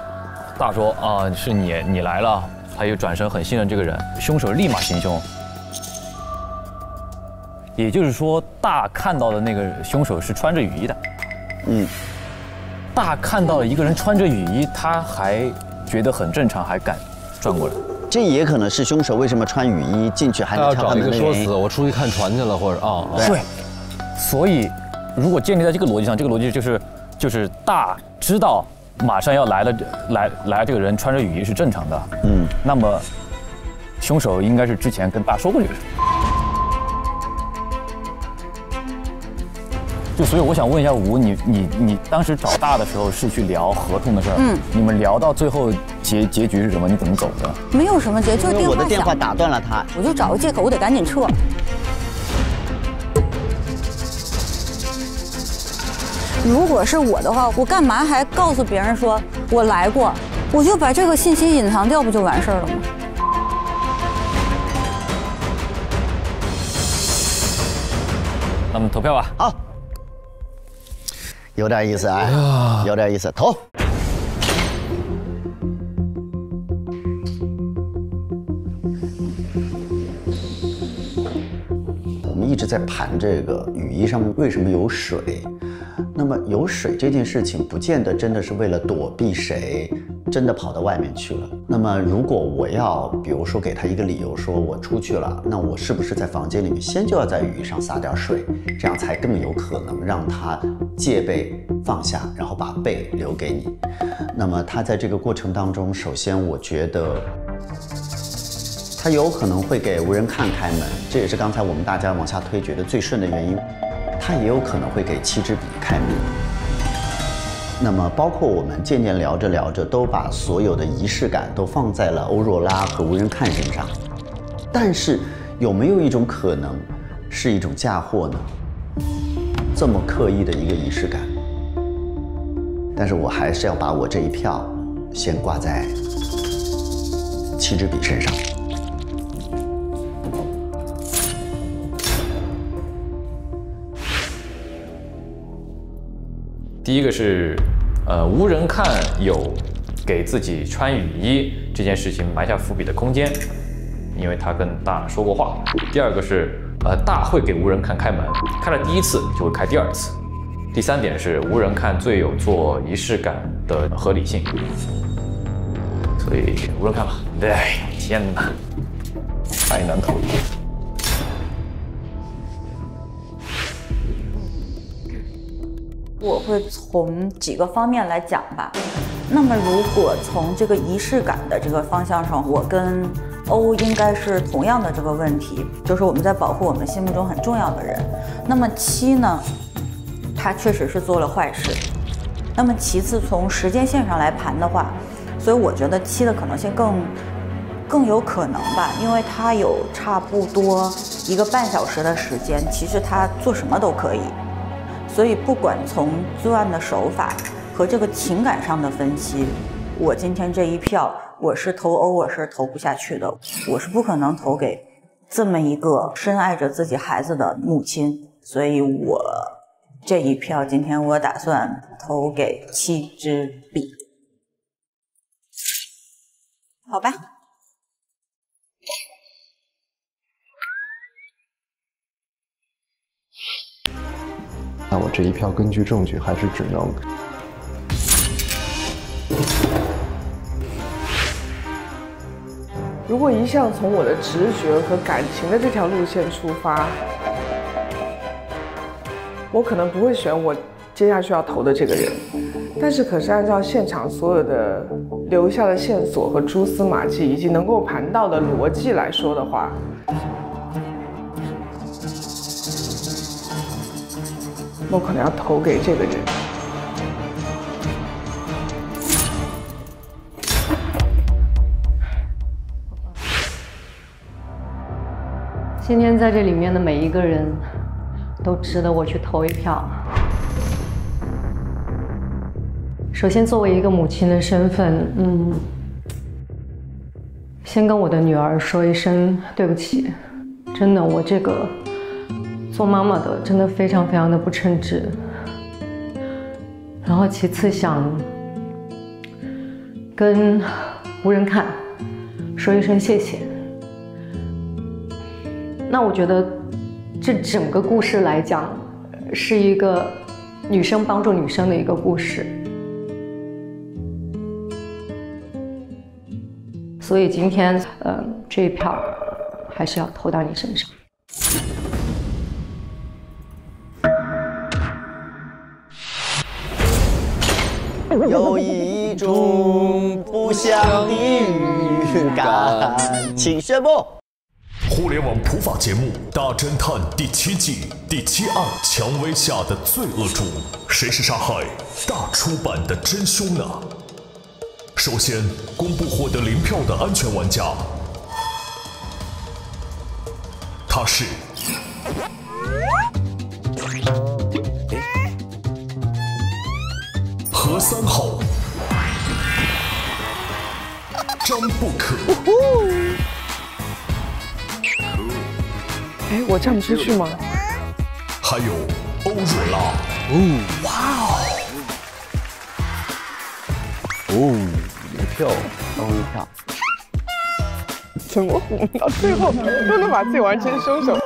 大说啊是你来了，他又转身很信任这个人，凶手立马行凶。也就是说，大看到的那个凶手是穿着雨衣的。嗯。 大看到了一个人穿着雨衣，他还觉得很正常，还敢转过来。这也可能是凶手为什么穿雨衣进去还能敲他门的原因。要找一个说死，我出去看船去了，或者啊，对。所以，如果建立在这个逻辑上，这个逻辑就是大知道马上要来了，来这个人穿着雨衣是正常的。嗯。那么，凶手应该是之前跟大说过这个事。所以我想问一下吴，你当时找大的时候是去聊合同的事儿，嗯，你们聊到最后结局是什么？你怎么走的？没有什么结局，就是电话响，我的电话打断了他，我就找个借口，我得赶紧撤。如果是我的话，我干嘛还告诉别人说我来过？我就把这个信息隐藏掉，不就完事儿了吗？ 那我们投票吧。好。 有点意思啊，有点意思，投。我们一直在盘这个雨衣上面为什么有水，那么有水这件事情，不见得真的是为了躲避谁，真的跑到外面去了。那么如果我要，比如说给他一个理由，说我出去了，那我是不是在房间里面先就要在雨衣上撒点水，这样才更有可能让他。 戒备放下，然后把背留给你。那么他在这个过程当中，首先我觉得他有可能会给无人看开门，这也是刚才我们大家往下推觉得最顺的原因。他也有可能会给七支笔开门。那么包括我们渐渐聊着，都把所有的仪式感都放在了欧若拉和无人看身上。但是有没有一种可能是一种嫁祸呢？ 这么刻意的一个仪式感，但是我还是要把我这一票先挂在七支笔身上。第一个是，无人看有给自己穿雨衣这件事情埋下伏笔的空间，因为他跟大说过话。第二个是大会给无人看开门，开了第一次就会开第二次。第三点是无人看最有做仪式感的合理性，所以无人看吧。哎，天哪，太难考虑。 我会从几个方面来讲吧。那么，如果从这个仪式感的这个方向上，我跟欧应该是同样的这个问题，就是我们在保护我们心目中很重要的人。那么七呢，他确实是做了坏事。那么其次，从时间线上来盘的话，所以我觉得七的可能性更有可能吧，因为他有差不多1个半小时的时间，其实他做什么都可以。 所以，不管从作案的手法和这个情感上的分析，我今天这一票我是投欧，我是投不下去的，我是不可能投给这么一个深爱着自己孩子的母亲。所以我这一票今天我打算投给7支笔，好吧？那我这一票根据证据还是只能如果一向从我的直觉和感情的这条路线出发，我可能不会选我接下去要投的这个人。但是，可是按照现场所有的留下的线索和蛛丝马迹，以及能够盘到的逻辑来说的话。 我可能要投给这个人。今天在这里面的每一个人都值得我去投一票。首先，作为一个母亲的身份，先跟我的女儿说一声对不起，真的，我这个。 做妈妈的真的非常的不称职，然后其次想跟无人看说一声谢谢。那我觉得这整个故事来讲，是一个女生帮助女生的一个故事，所以今天这一票还是要投到你身上。 有一种不祥的预感，请宣布。互联网普法节目《大侦探》第7季第7案：蔷薇下的罪恶主，谁是杀害大出版的真凶呢？首先公布获得0票的安全玩家，他是。 何三好，张不可。哎，我站不出去吗？还有欧若拉。哦，哇哦！哦，1票，投1票。怎么红到最后都能把自己玩成凶手？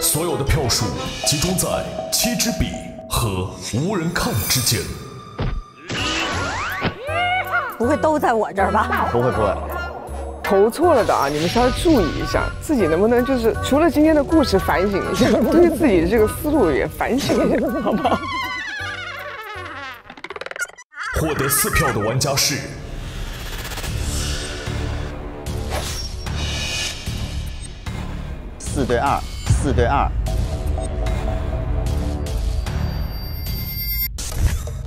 所有的票数集中在7支笔。 和无人看之间，不会都在我这儿吧？不会不会，投错了的啊！你们稍微注意一下，自己能不能就是除了今天的故事反省一下，对自己这个思路也反省一下，好不好？获得4票的玩家是4对2，4对2。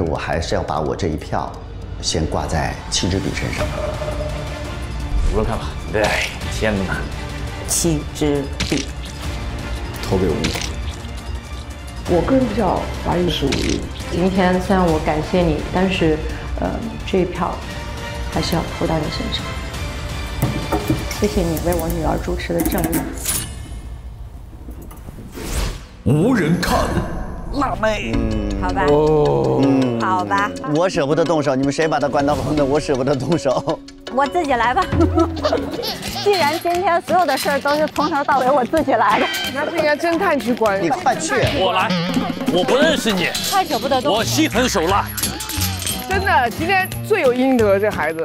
我还是要把我这一票先挂在7支笔身上。无人看吧。哎，天哪！7支笔，投给5。我个人比较怀疑是5。今天虽然我感谢你，但是这一票还是要投到你身上。谢谢你为我女儿主持的正义。无人看。 辣妹，好吧，好吧，我舍不得动手，你们谁把他关到笼子，我舍不得动手。我自己来吧。既然今天所有的事儿都是从头到尾我自己来的，那这应该侦探局管理。你快去，我来。我不认识你，太舍不得动我心狠手辣。真的，今天罪有应得，这孩子。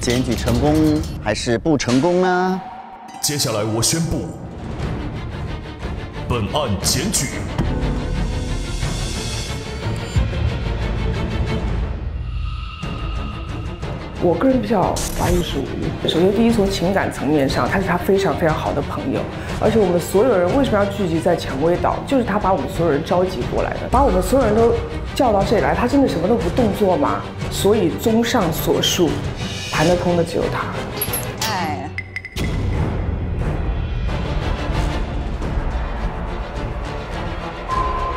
检举成功还是不成功呢？接下来我宣布，本案检举。 我个人比较怀疑是吴昱。首先，第一从情感层面上，他是他非常非常好的朋友，而且我们所有人为什么要聚集在蔷薇岛，就是他把我们所有人召集过来的，把我们所有人都叫到这里来，他真的什么都不动作吗？所以，综上所述，谈得通的只有他。哎，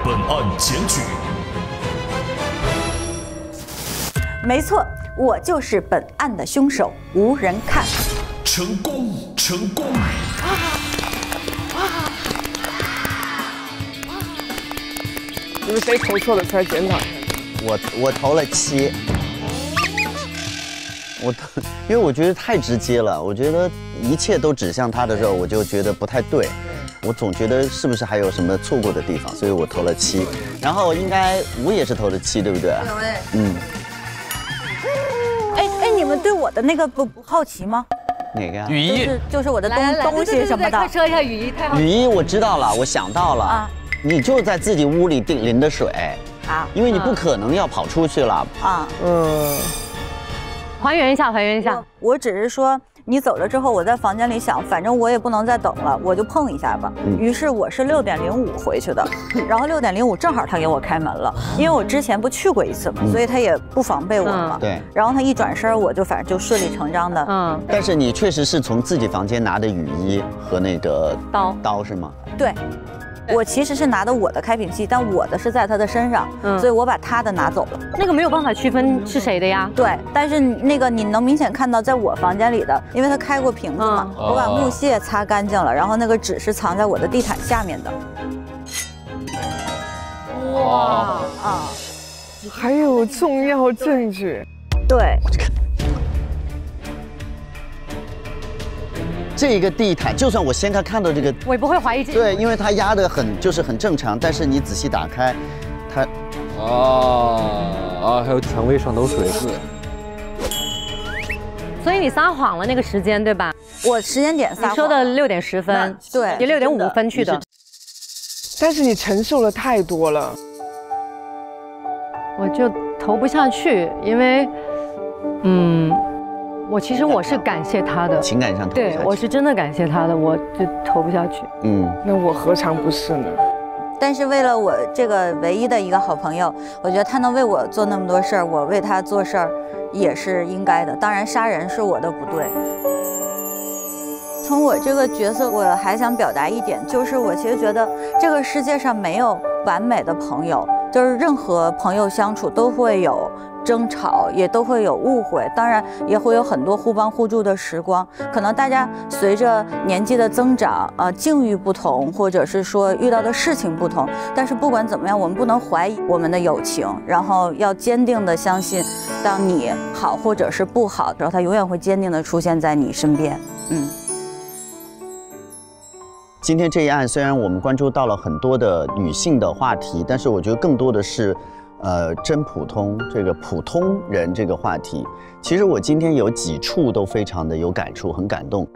本案检举。没错。 我就是本案的凶手，无人看。成功，成功！你们谁投错了出来检讨一下？我投了7，因为我觉得太直接了，我觉得一切都指向他的时候，我就觉得不太对。 我总觉得是不是还有什么错过的地方，所以我投了7。然后应该吴也是投了7，对不对？对。嗯。 你们对我的那个不好奇吗？哪个呀？雨衣就是我的东西什么的。快说一下雨衣，太好。雨衣我知道了，我想到了，啊、你就在自己屋里淋的水啊，因为你不可能要跑出去了啊。还原一下，还原一下。我只是说你走了之后，我在房间里想，反正我也不能再等了，我就碰一下吧。于是我是6:05回去的，然后6:05正好他给我开门了，因为我之前不去过一次嘛，所以他也不防备我嘛。对。然后他一转身，我就反正就顺理成章的。嗯。但是你确实是从自己房间拿的雨衣和那个刀是吗？对。 我其实是拿的我的开瓶器，但我的是在他的身上，所以我把他的拿走了。那个没有办法区分是谁的呀？对，但是那个你能明显看到，在我房间里的，因为他开过瓶子嘛，我把木屑擦干净了，然后那个纸是藏在我的地毯下面的。哇啊！还有重要证据。对。这个地毯，就算我先看到这个，我也不会怀疑这个。对，因为它压得很，就是很正常。但是你仔细打开，它，还有蔷薇上头水渍。所以你撒谎了那个时间对吧？我时间点撒谎。你说的6:10，对，你6:05去的。但是你承受了太多了，我就投不下去，因为，我其实是感谢他的，情感上对，我是真的感谢他的，我就投不下去。那我何尝不是呢？但是为了我这个唯一的一个好朋友，我觉得他能为我做那么多事儿，我为他做事儿也是应该的。当然，杀人是我的不对。从我这个角色，我还想表达一点，就是我其实觉得这个世界上没有完美的朋友，就是任何朋友相处都会有。 争吵也都会有误会，当然也会有很多互帮互助的时光。可能大家随着年纪的增长，境遇不同，或者是说遇到的事情不同，但是不管怎么样，我们不能怀疑我们的友情，然后要坚定的相信，当你好或者是不好，然后它永远会坚定的出现在你身边。今天这一案虽然我们关注到了很多的女性的话题，但是我觉得更多的是。 真普通这个普通人这个话题，其实我今天有几处都非常的有感触，很感动。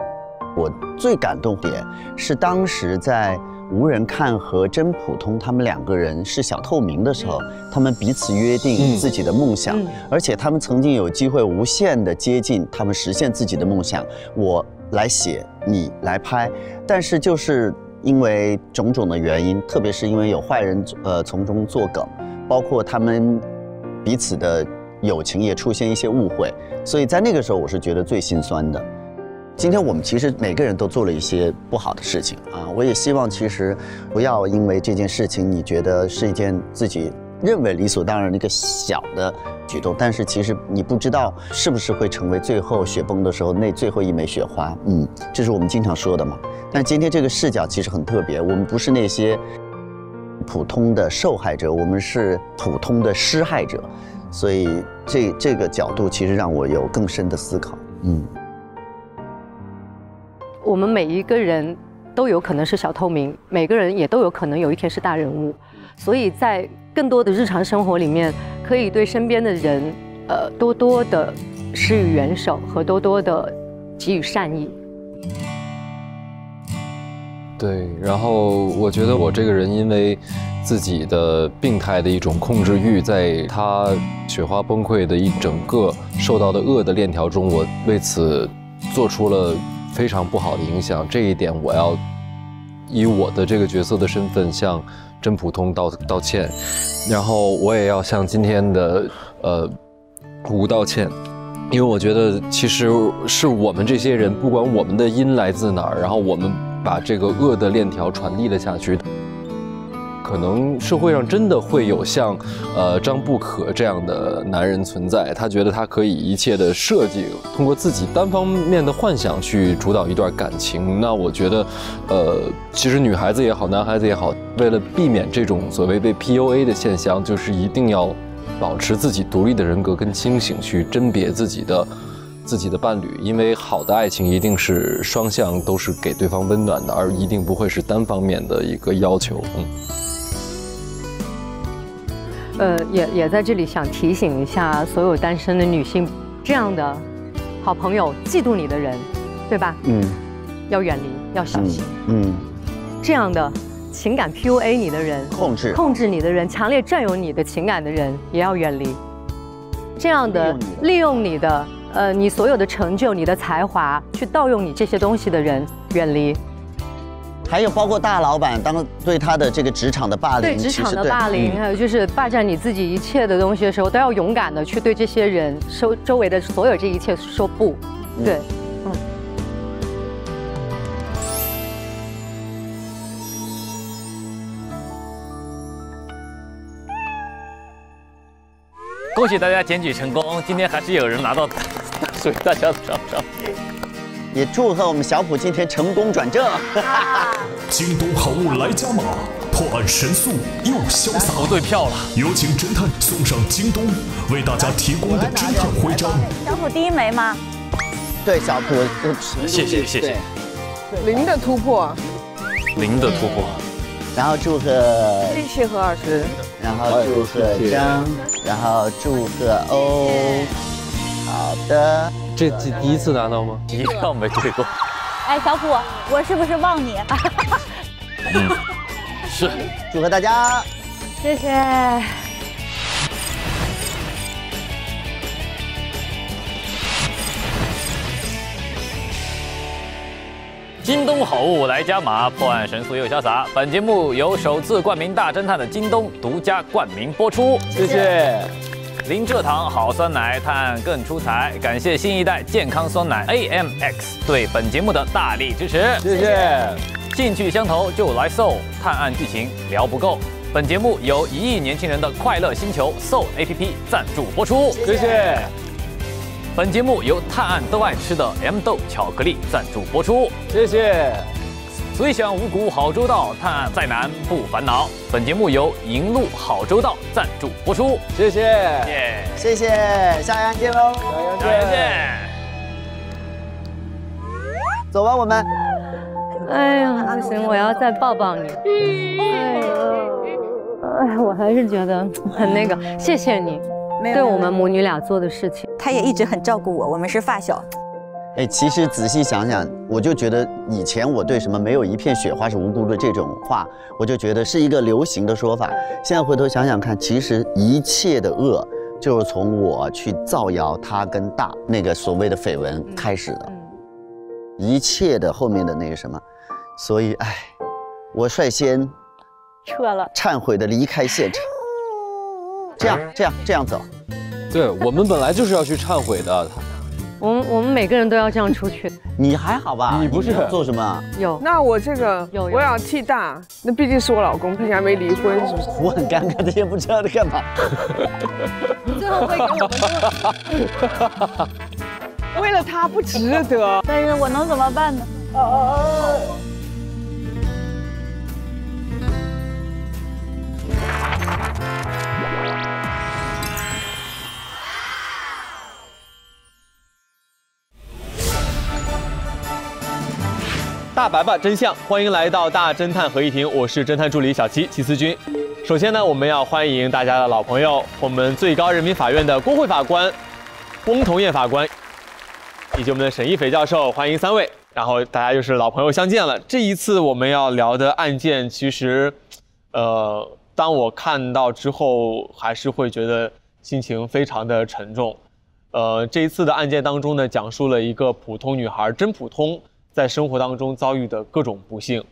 我最感动的点是当时在无人看和真普通他们两个人是小透明的时候，他们彼此约定自己的梦想，而且他们曾经有机会无限的接近，他们实现自己的梦想。我来写，你来拍，但是就是因为种种的原因，特别是因为有坏人从中作梗。 包括他们彼此的友情也出现一些误会，所以在那个时候我是觉得最心酸的。今天我们其实每个人都做了一些不好的事情啊，我也希望其实不要因为这件事情你觉得是一件自己认为理所当然的一个小的举动，但是其实你不知道是不是会成为最后雪崩的时候那最后一枚雪花。这是我们经常说的嘛。但今天这个视角其实很特别，我们不是那些。 普通的受害者，我们是普通的施害者，所以这个角度其实让我有更深的思考。嗯，我们每一个人都有可能是小透明，每个人也都有可能有一天是大人物，所以在更多的日常生活里面，可以对身边的人，多多的施予援手和多多的给予善意。 对，然后我觉得我这个人因为自己的病态的一种控制欲，在他雪花崩溃的一整个受到的恶的链条中，我为此做出了非常不好的影响。这一点我要以我的这个角色的身份向真普通道歉，然后我也要向今天的吴道歉。 因为我觉得，其实是我们这些人，不管我们的因来自哪儿，然后我们把这个恶的链条传递了下去，可能社会上真的会有像张不可这样的男人存在。他觉得他可以一切的设计，通过自己单方面的幻想去主导一段感情。那我觉得，其实女孩子也好，男孩子也好，为了避免这种所谓被 PUA 的现象，就是一定要 保持自己独立的人格跟清醒，去甄别自己的伴侣，因为好的爱情一定是双向，都是给对方温暖的，而一定不会是单方面的一个要求。嗯，也在这里想提醒一下所有单身的女性，这样的好朋友嫉妒你的人，对吧？嗯，要远离，要小心。嗯，这样的 情感 PUA 你的人，控制你的人，强烈占有你的情感的人，也要远离。这样的利用你的你所有的成就、你的才华，去盗用你这些东西的人，远离。还有包括大老板当对他的这个职场的霸凌，对职场的霸凌，还有就是霸占你自己一切的东西的时候，都要勇敢的去对这些人、周围的所有这一切说不。对。嗯， 恭喜大家检举成功！今天还是有人拿到属于大家的奖赏，也祝贺我们小普今天成功转正。京东好物来加码，破案神速又潇洒。不对票了，有请侦探送上京东为大家提供的侦探徽章。小普第一枚吗？对，小普，谢谢。零的突破，然后祝贺10和20，然后祝贺张，然后祝贺欧。好的，这第一次拿到吗？一票没对过。哎，小普，我是不是忘你？嗯，是。祝贺大家，谢谢。京东好物来加码，破案神速又潇洒。本节目由首次冠名大侦探的京东独家冠名播出，谢谢。零蔗糖好酸奶，探案更出彩。感谢新一代健康酸奶 AMX 对本节目的大力支持，谢谢。兴趣相投就来 Soul 探案剧情聊不够。本节目由1亿年轻人的快乐星球 Soul APP 赞助播出，谢谢。本节目由探案都爱吃的 M 豆巧克力赞助播出，谢谢。虽想五谷好周到，探案再难不烦恼。本节目由银鹭好周到赞助播出，谢谢。谢谢，下一案见喽，下一案见。走吧，我们。哎呀，不行，我要再抱抱你。哎呀，哎，我还是觉得很那个，谢谢你。 对我们母女俩做的事情，他也一直很照顾我，我们是发小。哎，其实仔细想想，我就觉得以前我对什么“没有一片雪花是无辜的”这种话，我就觉得是一个流行的说法。现在回头想想看，其实一切的恶就是从我去造谣他跟大那个所谓的绯闻开始的，一切的后面的那个什么，所以哎，我率先撤了，忏悔的离开现场。 这样走，对我们本来就是要去忏悔的。我们每个人都要这样出去。你还好吧？你不是做什么？有。那我这个我也要替大，那毕竟是我老公，毕竟还没离婚，是不是？我很尴尬，这些不知道在干嘛。最后会给我们。为了他不值得。但是我能怎么办呢？大白吧真相，欢迎来到大侦探合议庭，我是侦探助理小齐齐思君。首先呢，我们要欢迎大家的老朋友，我们最高人民法院的郭慧法官、翁同艳法官，以及我们的沈一斐教授，欢迎三位。然后大家又是老朋友相见了。这一次我们要聊的案件，其实，当我看到之后，还是会觉得心情非常的沉重。这一次的案件当中呢，讲述了一个普通女孩，真普通，在生活当中遭遇的各种不幸，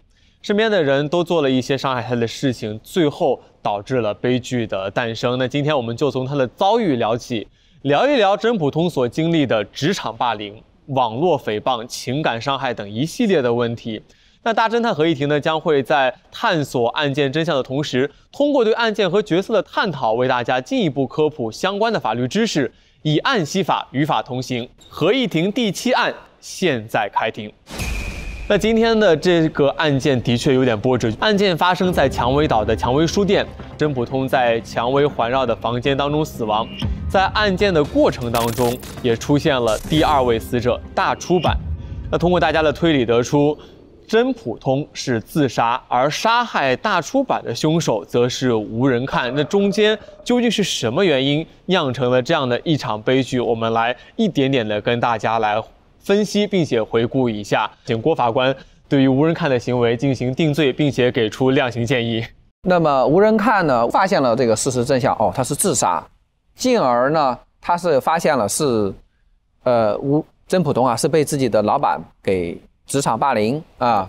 身边的人都做了一些伤害她的事情，最后导致了悲剧的诞生。那今天我们就从她的遭遇聊起，聊一聊真普通所经历的职场霸凌、网络诽谤、情感伤害等一系列的问题。那大侦探合议庭呢，将会在探索案件真相的同时，通过对案件和角色的探讨，为大家进一步科普相关的法律知识，以案析法，与法同行。合议庭第7案现在开庭。那今天的这个案件的确有点波折。案件发生在蔷薇岛的蔷薇书店，真普通在蔷薇环绕的房间当中死亡。在案件的过程当中，也出现了第2位死者大出版。那通过大家的推理得出，真普通是自杀，而杀害大出版的凶手则是无人看。那中间究竟是什么原因酿成了这样的一场悲剧？我们来一点点的跟大家来分析，并且回顾一下，请郭法官对于无人看的行为进行定罪，并且给出量刑建议。那么无人看呢，发现了这个事实真相，他是自杀，进而呢，他是发现了是，真普通啊是被自己的老板给职场霸凌啊，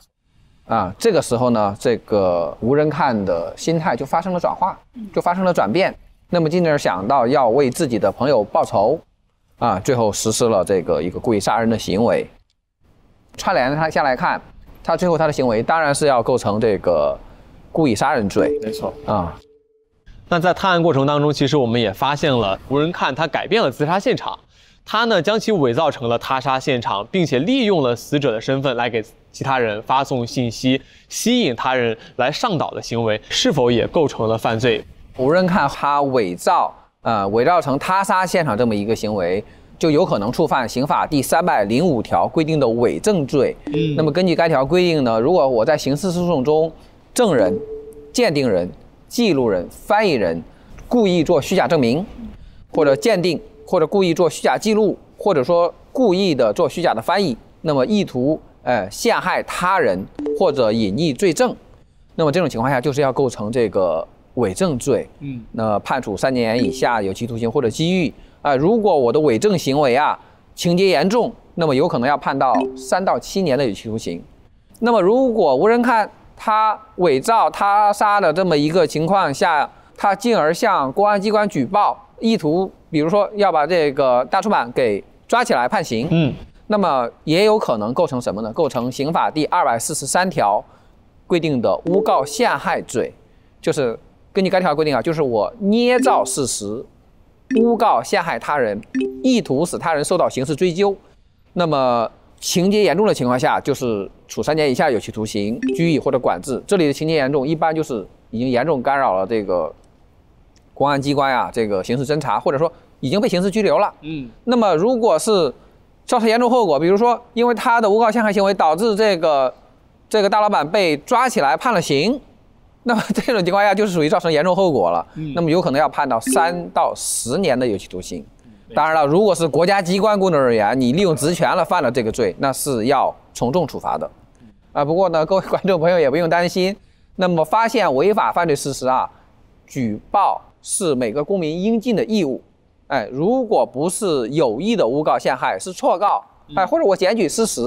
这个时候呢，这个无人看的心态就发生了转化，就发生了转变。那么进而想到要为自己的朋友报仇。最后实施了这个一个故意杀人的行为，串联他下来看，他最后他的行为当然是要构成这个故意杀人罪。没错那在探案过程当中，其实我们也发现了无人看他改变了自杀现场，他呢将其伪造成了他杀现场，并且利用了死者的身份来给其他人发送信息，吸引他人来上岛的行为，是否也构成了犯罪？无人看他伪造成他杀现场这么一个行为，就有可能触犯刑法第305条规定的伪证罪。那么根据该条规定呢，如果我在刑事诉讼中，证人、鉴定人、记录人、翻译人故意做虚假证明，或者鉴定，或者故意做虚假记录，或者说故意的做虚假的翻译，那么意图陷害他人或者隐匿罪证，那么这种情况下就是要构成这个伪证罪，那判处3年以下有期徒刑或者拘役啊。如果我的伪证行为情节严重，那么有可能要判到3到7年的有期徒刑。那么如果无人看他伪造他杀的这么一个情况下，他进而向公安机关举报，意图比如说要把这个大出版给抓起来判刑，那么也有可能构成什么呢？构成刑法第243条规定的诬告陷害罪，就是。根据该条规定就是我捏造事实，诬告陷害他人，意图使他人受到刑事追究。那么情节严重的情况下，就是处3年以下有期徒刑、拘役或者管制。这里的情节严重，一般就是已经严重干扰了这个公安机关这个刑事侦查，或者说已经被刑事拘留了。那么如果是造成严重后果，比如说因为他的诬告陷害行为导致这个大老板被抓起来判了刑。那么这种情况下就是属于造成严重后果了，那么有可能要判到3到10年的有期徒刑。当然了，如果是国家机关工作人员，你利用职权了犯了这个罪，那是要从重处罚的。不过呢，各位观众朋友也不用担心。那么发现违法犯罪事实举报是每个公民应尽的义务。如果不是有意的诬告陷害，是错告，或者我检举失实，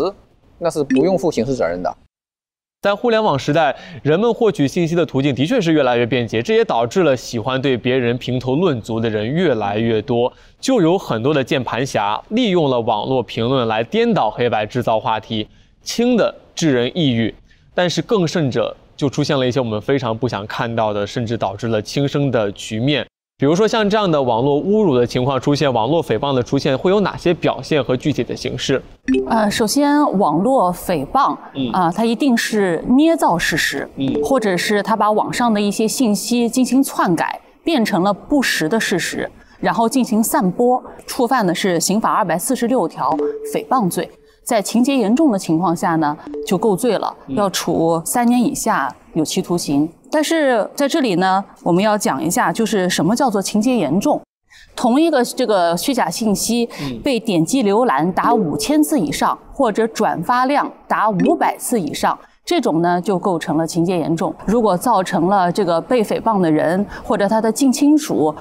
那是不用负刑事责任的。在互联网时代，人们获取信息的途径的确是越来越便捷，这也导致了喜欢对别人评头论足的人越来越多，就有很多的键盘侠利用了网络评论来颠倒黑白，制造话题，轻的致人抑郁，但是更甚者就出现了一些我们非常不想看到的，甚至导致了轻生的局面。比如说像这样的网络侮辱的情况出现，网络诽谤的出现会有哪些表现和具体的形式？首先网络诽谤它一定是捏造事实，或者是它把网上的一些信息进行篡改，变成了不实的事实，然后进行散播，触犯的是刑法246条诽谤罪。在情节严重的情况下呢，就构罪了，要处3年以下有期徒刑。但是在这里呢，我们要讲一下，就是什么叫做情节严重。 同一个这个虚假信息被点击浏览达5000次以上，或者转发量达500次以上，这种呢就构成了情节严重。如果造成了这个被诽谤的人或者他的近亲属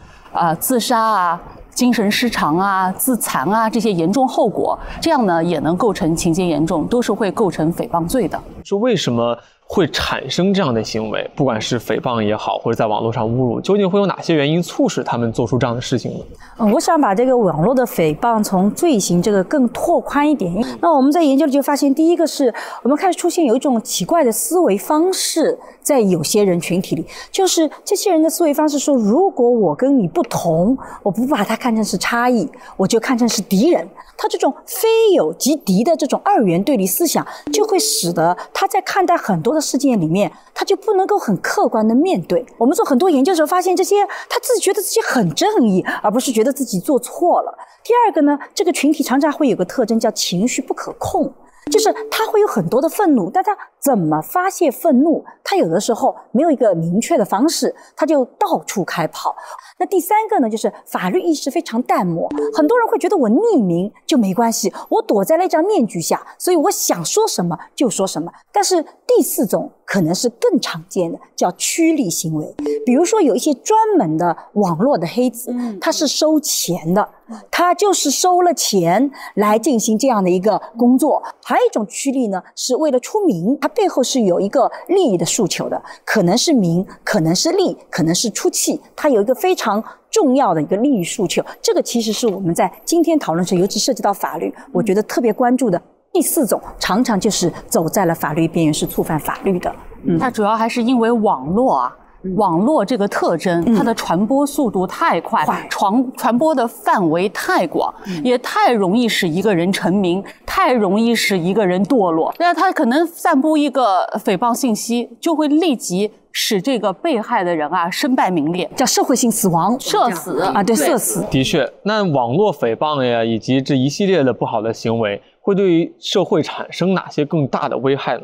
自杀啊、精神失常啊、自残啊这些严重后果，这样呢也能构成情节严重，都是会构成诽谤罪的。说为什么会产生这样的行为，不管是诽谤也好，或者在网络上侮辱，究竟会有哪些原因促使他们做出这样的事情呢？我想把这个网络的诽谤从罪行这个更拓宽一点。那我们在研究里就发现，第一个是我们开始出现有一种奇怪的思维方式在有些人群体里，就是这些人的思维方式说，如果我跟你不同，我不把它看成是差异，我就看成是敌人。他这种非友即敌的这种二元对立思想，就会使得他在看待很多的 事件里面，他就不能够很客观的面对。我们做很多研究的时候发现，这些他自己觉得自己很正义，而不是觉得自己做错了。第二个呢，这个群体常常会有个特征叫情绪不可控，就是他会有很多的愤怒，但他怎么发泄愤怒，他有的时候没有一个明确的方式，他就到处开跑。那第三个呢，就是法律意识非常淡漠，很多人会觉得我匿名就没关系，我躲在那张面具下，所以我想说什么就说什么。但是 第4种可能是更常见的，叫趋利行为。比如说有一些专门的网络的黑子，他是收钱的，他就是收了钱来进行这样的一个工作。还有一种趋利呢，是为了出名，它背后是有一个利益的诉求的，可能是名，可能是利，可能是出气，它有一个非常 重要的一个利益诉求，这个其实是我们在今天讨论时，尤其涉及到法律，我觉得特别关注的第4种，常常就是走在了法律边缘，是触犯法律的。它主要还是因为网络啊，网络这个特征，它的传播速度太快，传播的范围太广，也太容易使一个人成名，太容易使一个人堕落。那他可能散布一个诽谤信息，就会立即 使这个被害的人啊身败名裂，叫社会性死亡，社死啊，对，社死。的确，那网络诽谤呀，以及这一系列的不好的行为，会对于社会产生哪些更大的危害呢？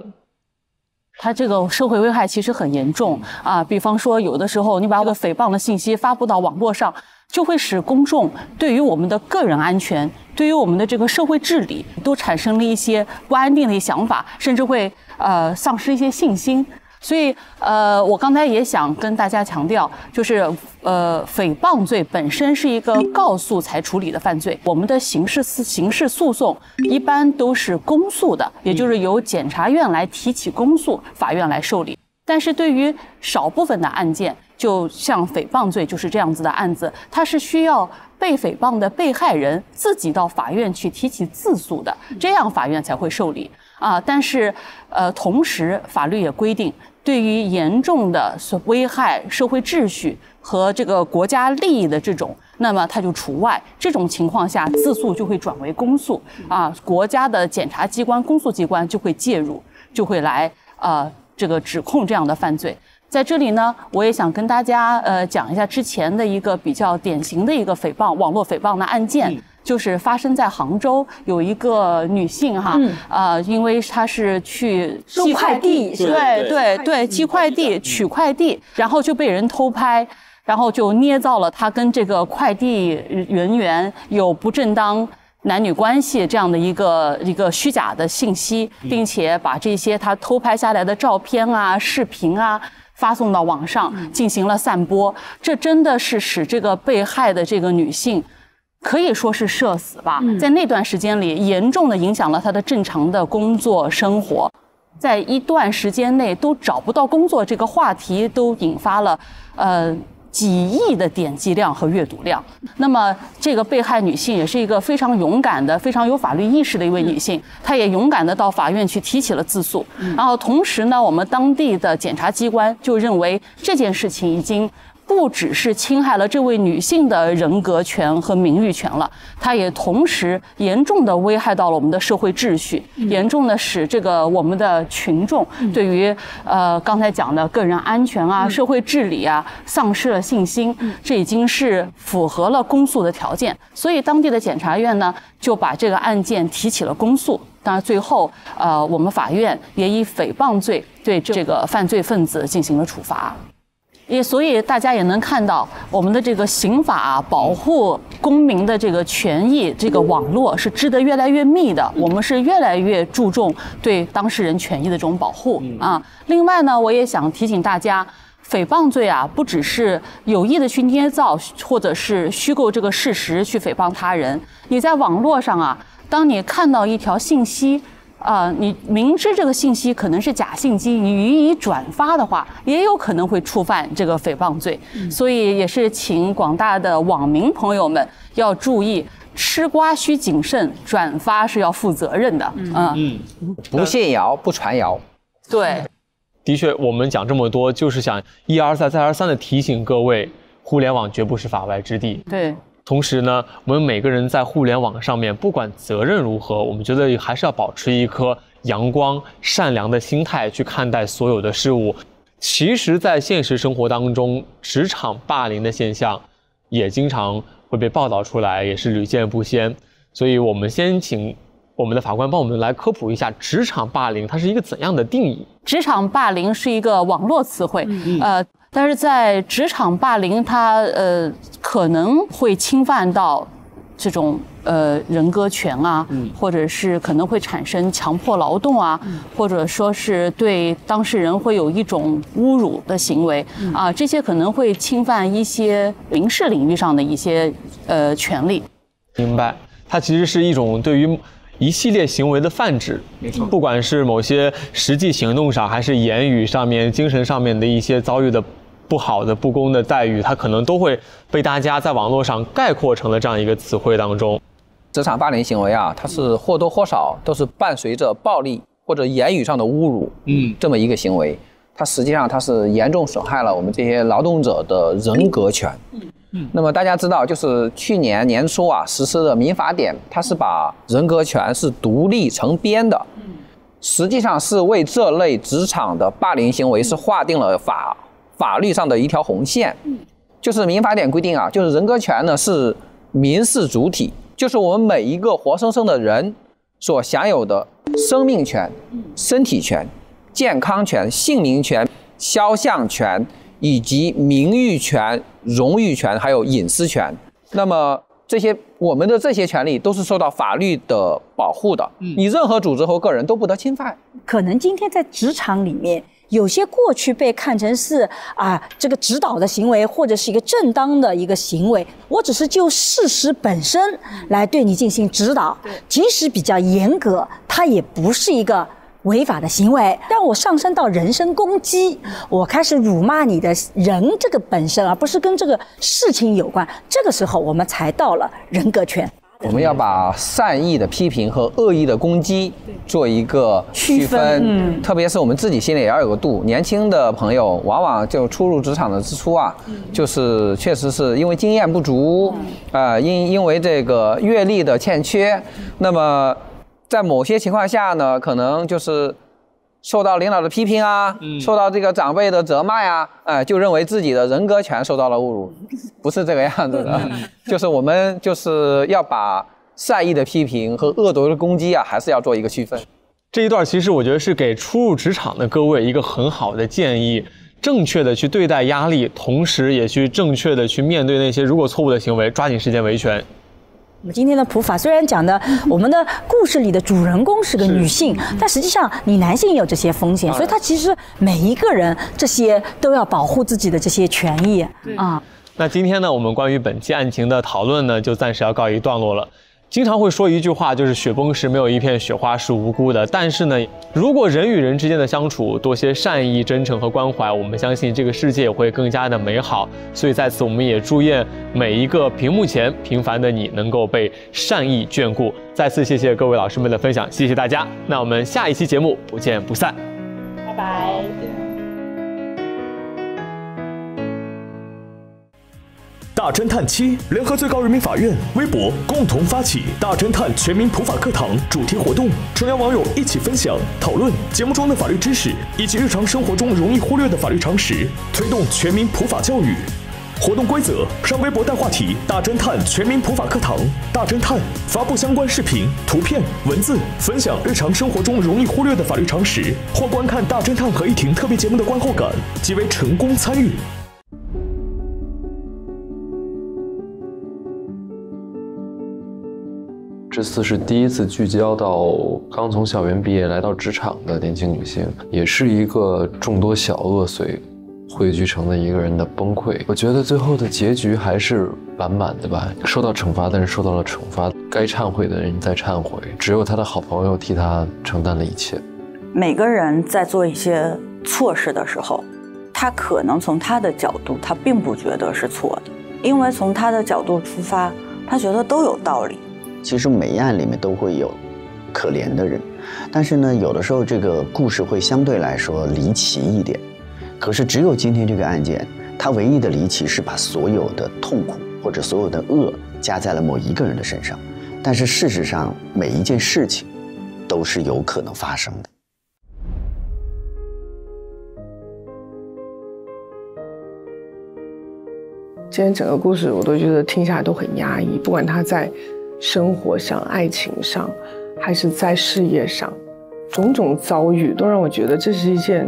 它这个社会危害其实很严重啊，比方说有的时候你把个诽谤的信息发布到网络上，就会使公众对于我们的个人安全、对于我们的这个社会治理都产生了一些不安定的想法，甚至会丧失一些信心。 所以，我刚才也想跟大家强调，就是诽谤罪本身是一个告诉才处理的犯罪。我们的刑事诉讼一般都是公诉的，也就是由检察院来提起公诉，法院来受理。但是对于少部分的案件，就像诽谤罪就是这样子的案子，它是需要 被诽谤的被害人自己到法院去提起自诉的，这样法院才会受理啊。但是，同时法律也规定，对于严重的危害社会秩序和这个国家利益的这种，那么它就除外。这种情况下，自诉就会转为公诉啊，国家的检察机关、公诉机关就会介入，就会来这个指控这样的犯罪。 在这里呢，我也想跟大家讲一下之前的一个比较典型的一个诽谤网络诽谤的案件，就是发生在杭州有一个女性哈，因为她是去寄快递，对，寄快递取快递，然后就被人偷拍，然后就捏造了她跟这个快递人员有不正当 男女关系这样的一个虚假的信息，并且把这些他偷拍下来的照片啊、视频啊发送到网上，进行了散播。这真的是使这个被害的这个女性可以说是社死吧，在那段时间里，严重的影响了她的正常的工作生活，在一段时间内都找不到工作，这个话题都引发了几亿的点击量和阅读量。那么，这个被害女性也是一个非常勇敢的、非常有法律意识的一位女性，她也勇敢地到法院去提起了自诉。然后，同时呢，我们当地的检察机关就认为这件事情已经不只是侵害了这位女性的人格权和名誉权了，它也同时严重地危害到了我们的社会秩序，严重地使这个我们的群众对于刚才讲的个人安全啊、社会治理啊丧失了信心，这已经是符合了公诉的条件。所以当地的检察院呢就把这个案件提起了公诉。当然最后我们法院也以诽谤罪对这个犯罪分子进行了处罚。也所以大家也能看到，我们的这个刑法啊，保护公民的这个权益，这个网络是织得越来越密的。我们是越来越注重对当事人权益的这种保护啊。另外呢，我也想提醒大家，诽谤罪啊，不只是有意的去捏造或者是虚构这个事实去诽谤他人，你在网络上啊，当你看到一条信息。你明知这个信息可能是假信息，你予以转发的话，也有可能会触犯这个诽谤罪。所以也是请广大的网民朋友们要注意，吃瓜需谨慎，转发是要负责任的。不信谣，不传谣。对，的确，我们讲这么多，就是想一而再、再而三地提醒各位，互联网绝不是法外之地。对。同时呢，我们每个人在互联网上面，不管责任如何，我们觉得还是要保持一颗阳光、善良的心态去看待所有的事物。其实，在现实生活当中，职场霸凌的现象也经常会被报道出来，也是屡见不鲜。所以，我们先请我们的法官帮我们来科普一下，职场霸凌它是一个怎样的定义？职场霸凌是一个网络词汇，但是在职场霸凌它，可能会侵犯到这种人格权啊，或者是可能会产生强迫劳动啊，或者说是对当事人会有一种侮辱的行为啊，这些可能会侵犯一些民事领域上的一些权利。明白，它其实是一种对于一系列行为的泛指，没错，不管是某些实际行动上，还是言语上面、精神上面的一些遭遇的不好的、不公的待遇，它可能都会被大家在网络上概括成了这样一个词汇当中。职场霸凌行为啊，它是或多或少都是伴随着暴力或者言语上的侮辱，这么一个行为，它实际上它是严重损害了我们这些劳动者的人格权。那么大家知道，就是去年年初啊实施的民法典，它是把人格权是独立成编的，实际上是为这类职场的霸凌行为是划定了法律上的一条红线。就是民法典规定啊，就是人格权呢是民事主体，就是我们每一个活生生的人所享有的生命权、身体权、健康权、姓名权、肖像权以及名誉权、荣誉权还有隐私权。那么我们的这些权利都是受到法律的保护的，你任何组织和个人都不得侵犯。可能今天在职场里面，有些过去被看成是这个指导的行为，或者是一个正当的一个行为，我只是就事实本身来对你进行指导，即使比较严格，它也不是一个违法的行为。但我上升到人身攻击，我开始辱骂你的人这个本身，而不是跟这个事情有关，这个时候我们才到了人格权。我们要把善意的批评和恶意的攻击做一个区分、特别是我们自己心里也要有个度。年轻的朋友往往就初入职场的之初啊，就是确实是因为经验不足，因为这个阅历的欠缺，那么在某些情况下呢，可能就是受到领导的批评啊，受到这个长辈的责骂呀，就认为自己的人格权受到了侮辱，不是这个样子的。就是我们就是要把善意的批评和恶毒的攻击啊，还是要做一个区分。这一段其实我觉得是给初入职场的各位一个很好的建议，正确的去对待压力，同时也去正确的去面对那些如果错误的行为，抓紧时间维权。我们今天的普法虽然讲的我们的故事里的主人公是个女性，但实际上你男性也有这些风险，所以他其实每一个人这些都要保护自己的这些权益啊。那今天呢，我们关于本期案情的讨论呢，就暂时要告一段落了。经常会说一句话，就是雪崩时没有一片雪花是无辜的。但是呢，如果人与人之间的相处多些善意、真诚和关怀，我们相信这个世界也会更加的美好。所以在此，我们也祝愿每一个屏幕前平凡的你能够被善意眷顾。再次谢谢各位老师们的分享，谢谢大家。那我们下一期节目不见不散，拜拜。大侦探7联合最高人民法院、微博共同发起“大侦探全民普法课堂”主题活动，诚邀网友一起分享、讨论节目中的法律知识以及日常生活中容易忽略的法律常识，推动全民普法教育。活动规则：上微博带话题“大侦探全民普法课堂”，大侦探发布相关视频、图片、文字，分享日常生活中容易忽略的法律常识，或观看《大侦探合议庭》特别节目的观后感，即为成功参与。这次是第一次聚焦到刚从校园毕业来到职场的年轻女性，也是一个众多小恶随汇聚成的一个人的崩溃。我觉得最后的结局还是完满的吧，受到惩罚，但是受到了惩罚，该忏悔的人在忏悔，只有他的好朋友替他承担了一切。每个人在做一些错事的时候，他可能从他的角度他并不觉得是错的，因为从他的角度出发，他觉得都有道理。其实每一案里面都会有可怜的人，但是呢，有的时候这个故事会相对来说离奇一点。可是只有今天这个案件，它唯一的离奇是把所有的痛苦或者所有的恶加在了某一个人的身上，但是事实上每一件事情都是有可能发生的。今天整个故事我都觉得听下来都很压抑，不管他在生活上、爱情上，还是在事业上，种种遭遇都让我觉得这是一件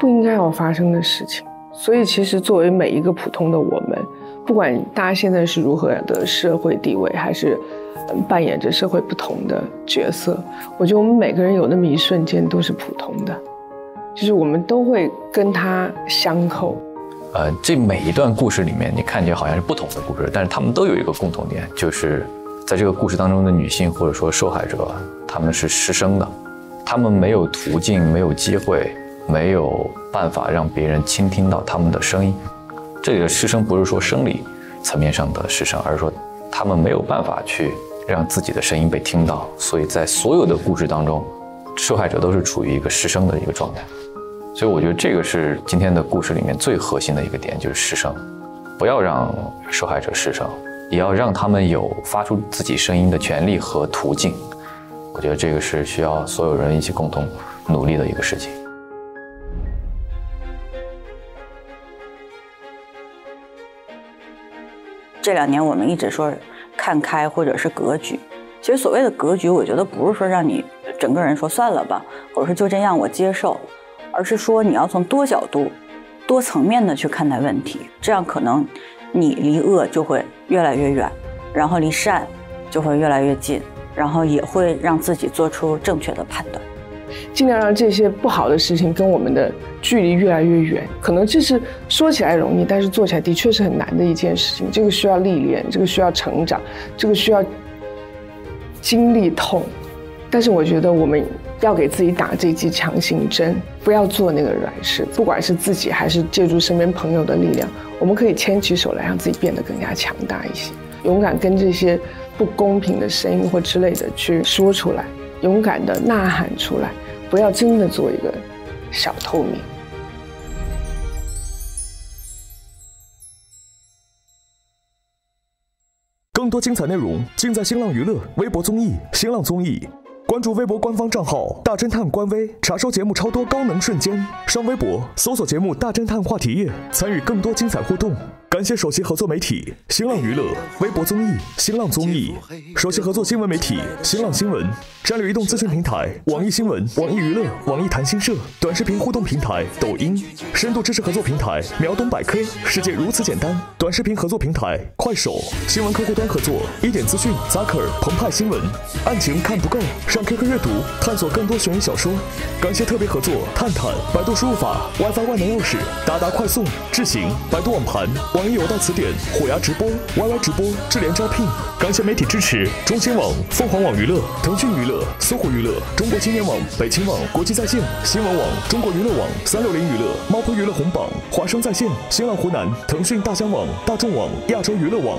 不应该要发生的事情。所以其实作为每一个普通的我们，不管大家现在是如何的社会地位，还是扮演着社会不同的角色，我觉得我们每个人有那么一瞬间都是普通的，就是我们都会跟它相扣。这每一段故事里面，你看起来好像是不同的故事，但是他们都有一个共同点，就是在这个故事当中的女性或者说受害者，他们是失声的，他们没有途径，没有机会，没有办法让别人倾听到他们的声音。这里的失声不是说生理层面上的失声，而是说他们没有办法去让自己的声音被听到，所以在所有的故事当中，受害者都是处于一个失声的一个状态。所以我觉得这个是今天的故事里面最核心的一个点，就是失声，不要让受害者失声，也要让他们有发出自己声音的权利和途径。我觉得这个是需要所有人一起共同努力的一个事情。这两年我们一直说看开或者是格局，其实所谓的格局，我觉得不是说让你整个人说算了吧，或者说就这样我接受，而是说你要从多角度、多层面的去看待问题，这样可能你离恶就会越来越远，然后离善就会越来越近，然后也会让自己做出正确的判断，尽量让这些不好的事情跟我们的距离越来越远。可能这是说起来容易，但是做起来的确是很难的一件事情，这个需要历练，这个需要成长，这个需要经历痛。但是我觉得我们要给自己打这剂强心针，不要做那个软柿，不管是自己还是借助身边朋友的力量，我们可以牵起手来让自己变得更加强大一些，勇敢跟这些不公平的声音或之类的去说出来，勇敢的呐喊出来，不要真的做一个小透明。更多精彩内容尽在新浪娱乐、微博综艺、新浪综艺。关注微博官方账号大侦探官微，查收节目超多高能瞬间。上微博搜索节目大侦探话题页，参与更多精彩互动。感谢首席合作媒体新浪娱乐、微博综艺、新浪综艺，首席合作新闻媒体新浪新闻、战略移动资讯平台网易新闻、网易娱乐、网易谈心社，短视频互动平台抖音，深度知识合作平台秒懂百科，世界如此简单短视频合作平台快手，新闻客户端合作一点资讯、Zucker、澎湃新闻。案情看不够，上 QQ 阅读探索更多悬疑小说。感谢特别合作探探、百度输入法、WiFi 万能钥匙、达达快送、智行、百度网盘、网易有道词典、虎牙直播、YY 直播、智联招聘。感谢媒体支持：中新网、凤凰网娱乐、腾讯娱乐、搜狐娱乐、中国青年网、北青网、国际在线、新闻网、中国娱乐网、360娱乐、猫扑娱乐红榜、华生在线、新浪湖南、腾讯大疆网、大众网、亚洲娱乐网。